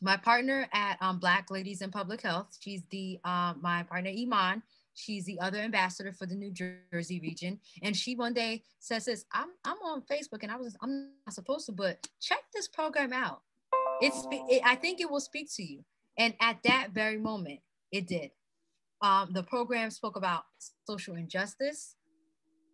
my partner at um, Black Ladies in Public Health, she's the, uh, my partner Iman, she's the other ambassador for the New Jersey region. And she one day says this, I'm, I'm on Facebook and I was, I'm not supposed to, but check this program out. It's, it, I think it will speak to you. And at that very moment, it did. Um, the program spoke about social injustice.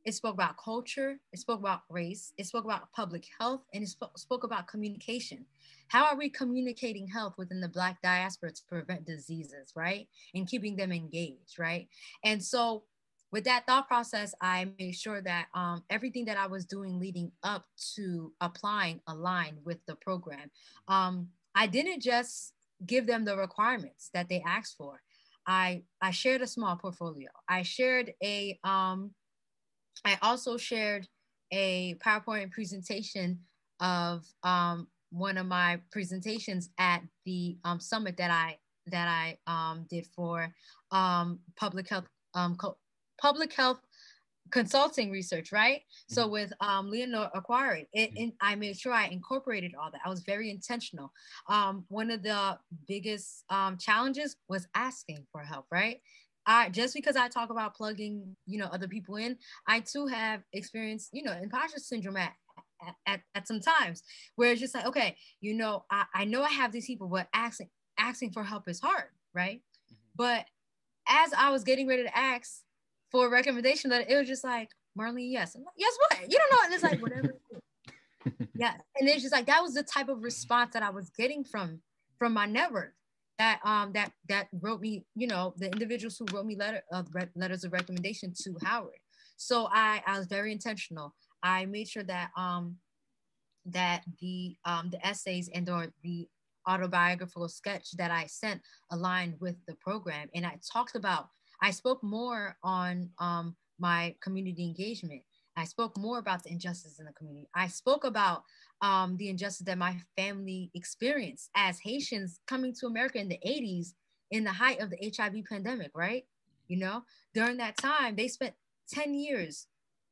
It spoke about culture, it spoke about race, it spoke about public health, and it sp spoke about communication. How are we communicating health within the Black diaspora to prevent diseases, right? And keeping them engaged, right? And so with that thought process, I made sure that um, everything that I was doing leading up to applying aligned with the program. Um, I didn't just give them the requirements that they asked for. I, I shared a small portfolio. I shared a... Um, I also shared a PowerPoint presentation of um, one of my presentations at the um, summit that I that I um, did for um, public health um, co public health consulting research, right? Mm-hmm. So with um, Lenore Akwari, it, mm-hmm. and I made sure I incorporated all that. I was very intentional. Um, one of the biggest um, challenges was asking for help, right? I, just because I talk about plugging, you know, other people in, I too have experienced, you know, imposter syndrome at, at, at some times where it's just like, okay, you know, I, I know I have these people, but asking, asking for help is hard, right? Mm-hmm. But as I was getting ready to ask for a recommendation letter, it was just like, Marlene, yes. I'm like, yes, what? You don't know. And it's like, whatever. Yeah. And it's just like, that was the type of response that I was getting from, from my network. That um that that wrote me, you know, the individuals who wrote me letter of uh, letters of recommendation to Howard. So I I was very intentional. I made sure that um that the um the essays and or the autobiographical sketch that I sent aligned with the program, and I talked about I spoke more on um my community engagement. I spoke more about the injustice in the community. I spoke about um, the injustice that my family experienced as Haitians coming to America in the eighties, in the height of the H I V pandemic, right? You know, during that time, they spent ten years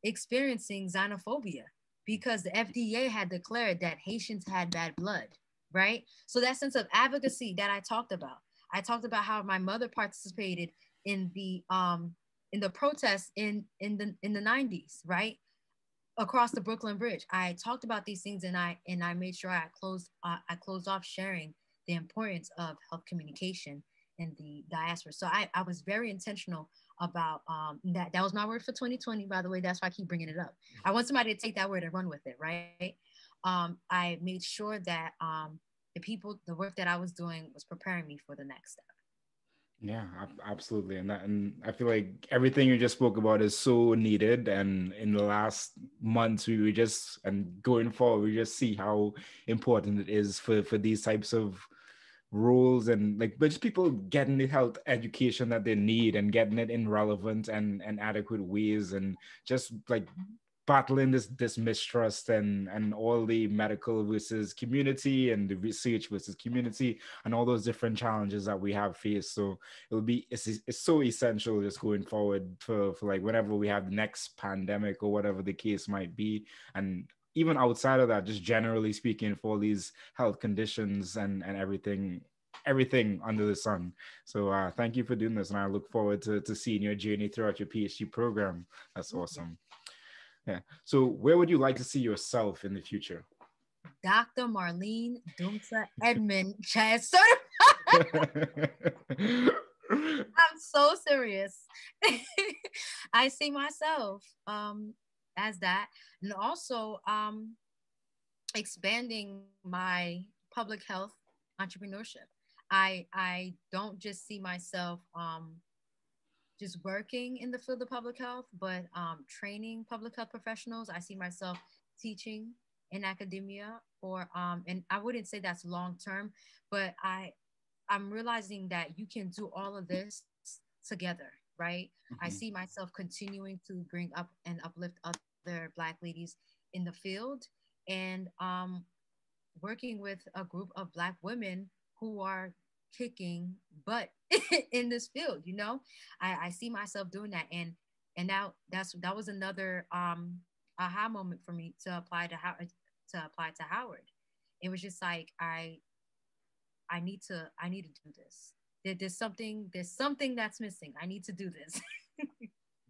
experiencing xenophobia because the F D A had declared that Haitians had bad blood, right? So that sense of advocacy that I talked about, I talked about how my mother participated in the um, in the protests in in the in the nineties, right, across the Brooklyn Bridge. I talked about these things, and I and I made sure I closed uh, I closed off sharing the importance of health communication in the diaspora. So I I was very intentional about um, that. That was my word for twenty twenty, by the way. That's why I keep bringing it up. I want somebody to take that word and run with it, right? Um, I made sure that um, the people, the work that I was doing was preparing me for the next step. Yeah, absolutely. And, that, and I feel like everything you just spoke about is so needed. And in the last months, we were just, and going forward, we just see how important it is for, for these types of roles and like, but just people getting the health education that they need and getting it in relevant and, and adequate ways, and just like battling this, this mistrust and, and all the medical versus community and the research versus community and all those different challenges that we have faced. So it'll be, it's, it's so essential just going forward for, for like whenever we have the next pandemic or whatever the case might be. And even outside of that, just generally speaking, for all these health conditions and, and everything, everything under the sun. So uh, thank you for doing this. And I look forward to, to seeing your journey throughout your PhD program. That's awesome. Yeah. So where would you like to see yourself in the future? Doctor Marline Dumsa Edmond, CHES certified. I'm so serious. I see myself um, as that. And also um, expanding my public health entrepreneurship. I, I don't just see myself um, just working in the field of public health, but um, training public health professionals. I see myself teaching in academia, or um, and I wouldn't say that's long-term, but I, I'm realizing that you can do all of this together, right? Mm-hmm. I see myself continuing to bring up and uplift other Black ladies in the field, and um, working with a group of Black women who are kicking butt in this field. You know, I, I see myself doing that, and and now that's that was another um aha moment for me to apply to Howard to apply to Howard. It was just like I I need to I need to do this. There, there's something there's something that's missing. I need to do this.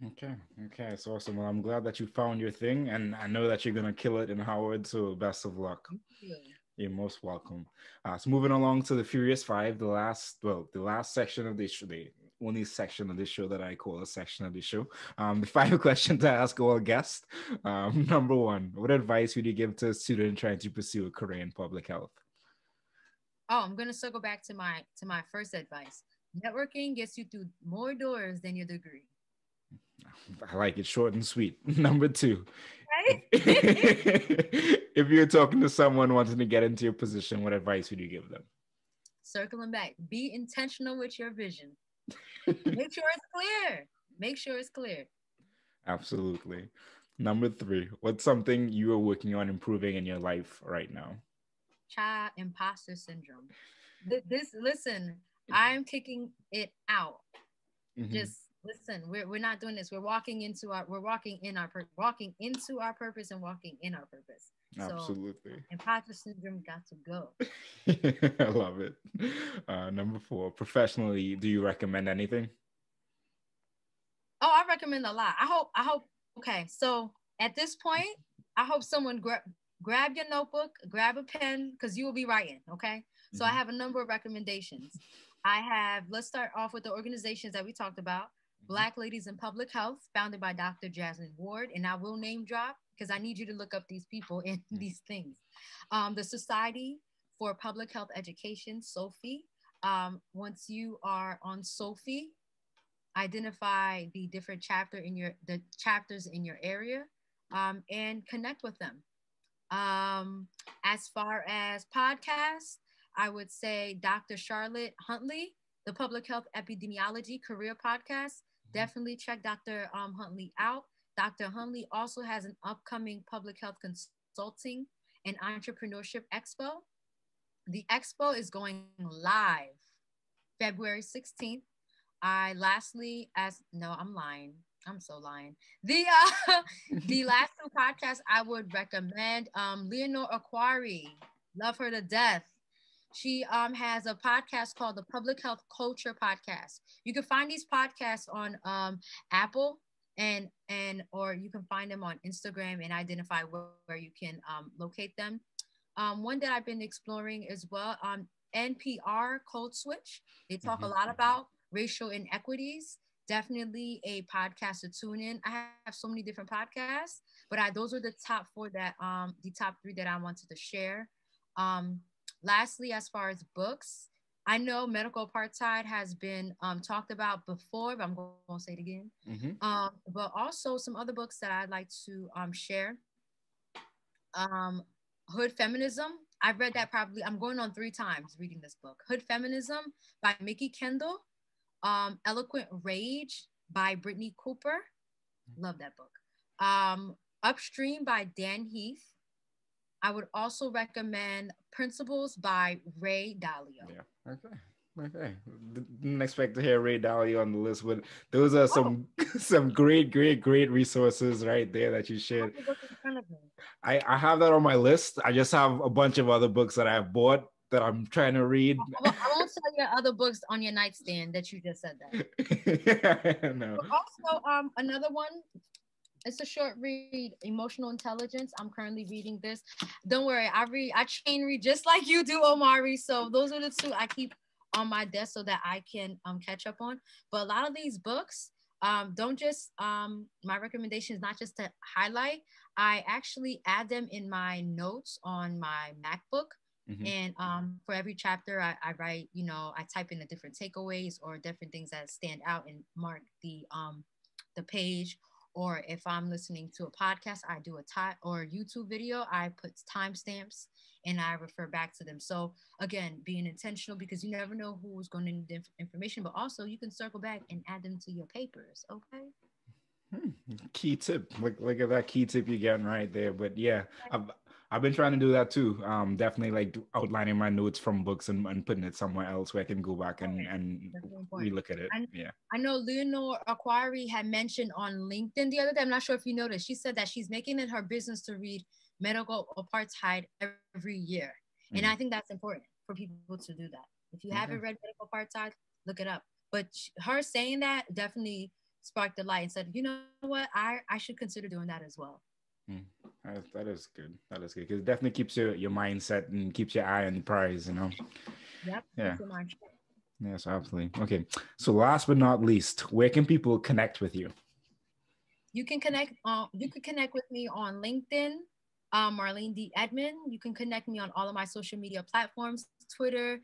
Okay, okay, it's awesome. Well, I'm glad that you found your thing, and I know that you're gonna kill it in Howard. So best of luck. Yeah. You're most welcome. Uh, so moving along to the Furious Five, the last, well, the last section of this show, the only section of this show that I call a section of this show. Um, the five questions I ask all guests. Um, number one, what advice would you give to a student trying to pursue a career in public health? Oh, I'm gonna circle back to my to my first advice. Networking gets you through more doors than your degree. I like it short and sweet. Number two. Right? If you're talking to someone wanting to get into your position, what advice would you give them? Circling back, be intentional with your vision. Make sure it's clear. Make sure it's clear. Absolutely. Number three, what's something you are working on improving in your life right now? Child imposter syndrome. Th- this, listen, I'm kicking it out. Mm-hmm. Just listen, we're we're not doing this. We're walking into our we're walking in our walking into our purpose and walking in our purpose. Absolutely. So, imposter syndrome got to go. I love it. Uh, number four, professionally, do you recommend anything? Oh, I recommend a lot. I hope. I hope. Okay, so at this point, I hope someone gra- grab your notebook, grab a pen, because you will be writing. Okay. So mm-hmm. I have a number of recommendations. I have. Let's start off with the organizations that we talked about. Black Ladies in Public Health, founded by Doctor Jasmine Ward, and I will name drop because I need you to look up these people and these things. Um, the Society for Public Health Education, SOPHE. Um, once you are on SOPHE, identify the different chapter in your the chapters in your area, um, and connect with them. Um, as far as podcasts, I would say Doctor Charlotte Huntley, the Public Health Epidemiology Career Podcast. Definitely check Doctor Um, Huntley out. Doctor Humley also has an upcoming public health consulting and entrepreneurship expo. The expo is going live February sixteenth. I lastly, as no, I'm lying. I'm so lying. The uh, the last two podcasts I would recommend, um, Lenore Akwari, love her to death. She um, has a podcast called the Public Health Culture Podcast. You can find these podcasts on um, Apple and and or you can find them on Instagram and identify where, where you can um, locate them. Um, one that I've been exploring as well, um, N P R Code Switch. They talk mm-hmm. a lot about racial inequities. Definitely a podcast to tune in. I have so many different podcasts, but I, those are the top four that, um, the top three that I wanted to share. Um, lastly, as far as books, I know Medical Apartheid has been um, talked about before, but I'm going to say it again. Mm-hmm. Um, but also some other books that I'd like to um, share. Um, Hood Feminism. I've read that probably, I'm going on three times reading this book. Hood Feminism by Mickey Kendall. Um, Eloquent Rage by Brittany Cooper. Love that book. Um, Upstream by Dan Heath. I would also recommend Principles by Ray Dalio. Yeah. Okay. Okay. Didn't expect to hear Ray Dalio on the list, but those are some oh. some great, great, great resources right there that you shared. I, I have that on my list. I just have a bunch of other books that I've bought that I'm trying to read. I won't tell you other books on your nightstand that you just said that. Yeah, no. But also, um, another one, it's a short read, Emotional Intelligence. I'm currently reading this. Don't worry, I read, I chain read just like you do, Omari. So those are the two I keep on my desk so that I can um catch up on. But a lot of these books, um, don't just, um, my recommendation is not just to highlight. I actually add them in my notes on my MacBook. Mm-hmm. And um, for every chapter, I, I write, you know, I type in the different takeaways or different things that stand out and mark the um, the page. Or if I'm listening to a podcast, I do a time or YouTube video, I put timestamps and I refer back to them. So again, being intentional because you never know who's going to need the information, but also you can circle back and add them to your papers. Okay. Hmm. Key tip. Look, look at that key tip you're getting right there. But yeah, I've, I've been trying to do that too. Um, definitely like outlining my notes from books and, and putting it somewhere else where I can go back and, and relook at it. I, yeah. I know Lenore Akwari had mentioned on LinkedIn the other day, I'm not sure if you noticed, she said that she's making it her business to read Medical Apartheid every year. And mm-hmm. I think that's important for people to do that. If you okay. haven't read Medical Apartheid, look it up. But her saying that definitely sparked the light and said, you know what, I, I should consider doing that as well. That is good. That is good because it definitely keeps your, your mindset and keeps your eye on the prize, you know? Yep. Yeah. Yes, absolutely. Okay. So last but not least, where can people connect with you? You can connect. Um, you can connect with me on LinkedIn, um, Marline D. Edmond. You can connect me on all of my social media platforms, Twitter,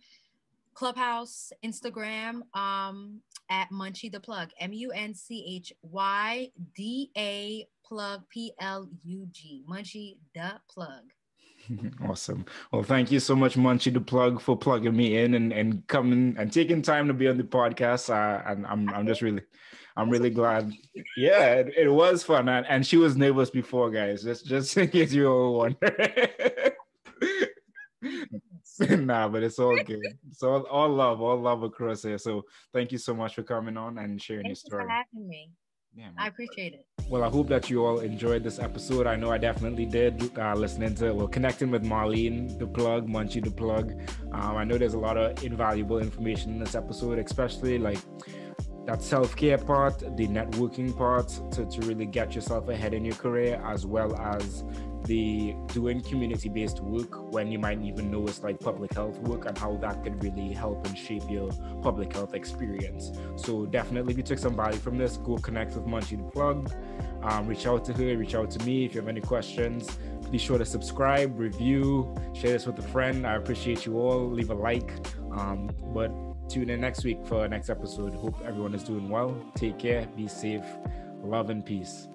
Clubhouse, Instagram, um, at MuchyDaPlug, M U N C H Y D A Plug, P L U G, MuchyDaPlug. Awesome. Well, thank you so much, MuchyDaPlug, for plugging me in and, and coming and taking time to be on the podcast. Uh, and I'm I'm just really, I'm really glad. Yeah, it, it was fun. And, and she was nervous before, guys, just, just in case you all wonder. Nah, but it's all good. It's all, all love, all love across here. So thank you so much for coming on and sharing Thanks your story. Thank you for having me. Yeah, I appreciate it. Well, I hope that you all enjoyed this episode. I know I definitely did uh, listening to, well, connecting with Marline the Plug, MuchyDaPlug. Um, I know there's a lot of invaluable information in this episode, especially like that self-care part, the networking part to, to really get yourself ahead in your career, as well as the doing community-based work when you might even know it's like public health work and how that could really help and shape your public health experience. So definitely if you took some value from this, go connect with MuchyDaPlug, um, reach out to her, reach out to me if you have any questions. Be sure to subscribe, review, share this with a friend. I appreciate you all. Leave a like. Um, but tune in next week for our next episode. Hope everyone is doing well. Take care, be safe, love and peace.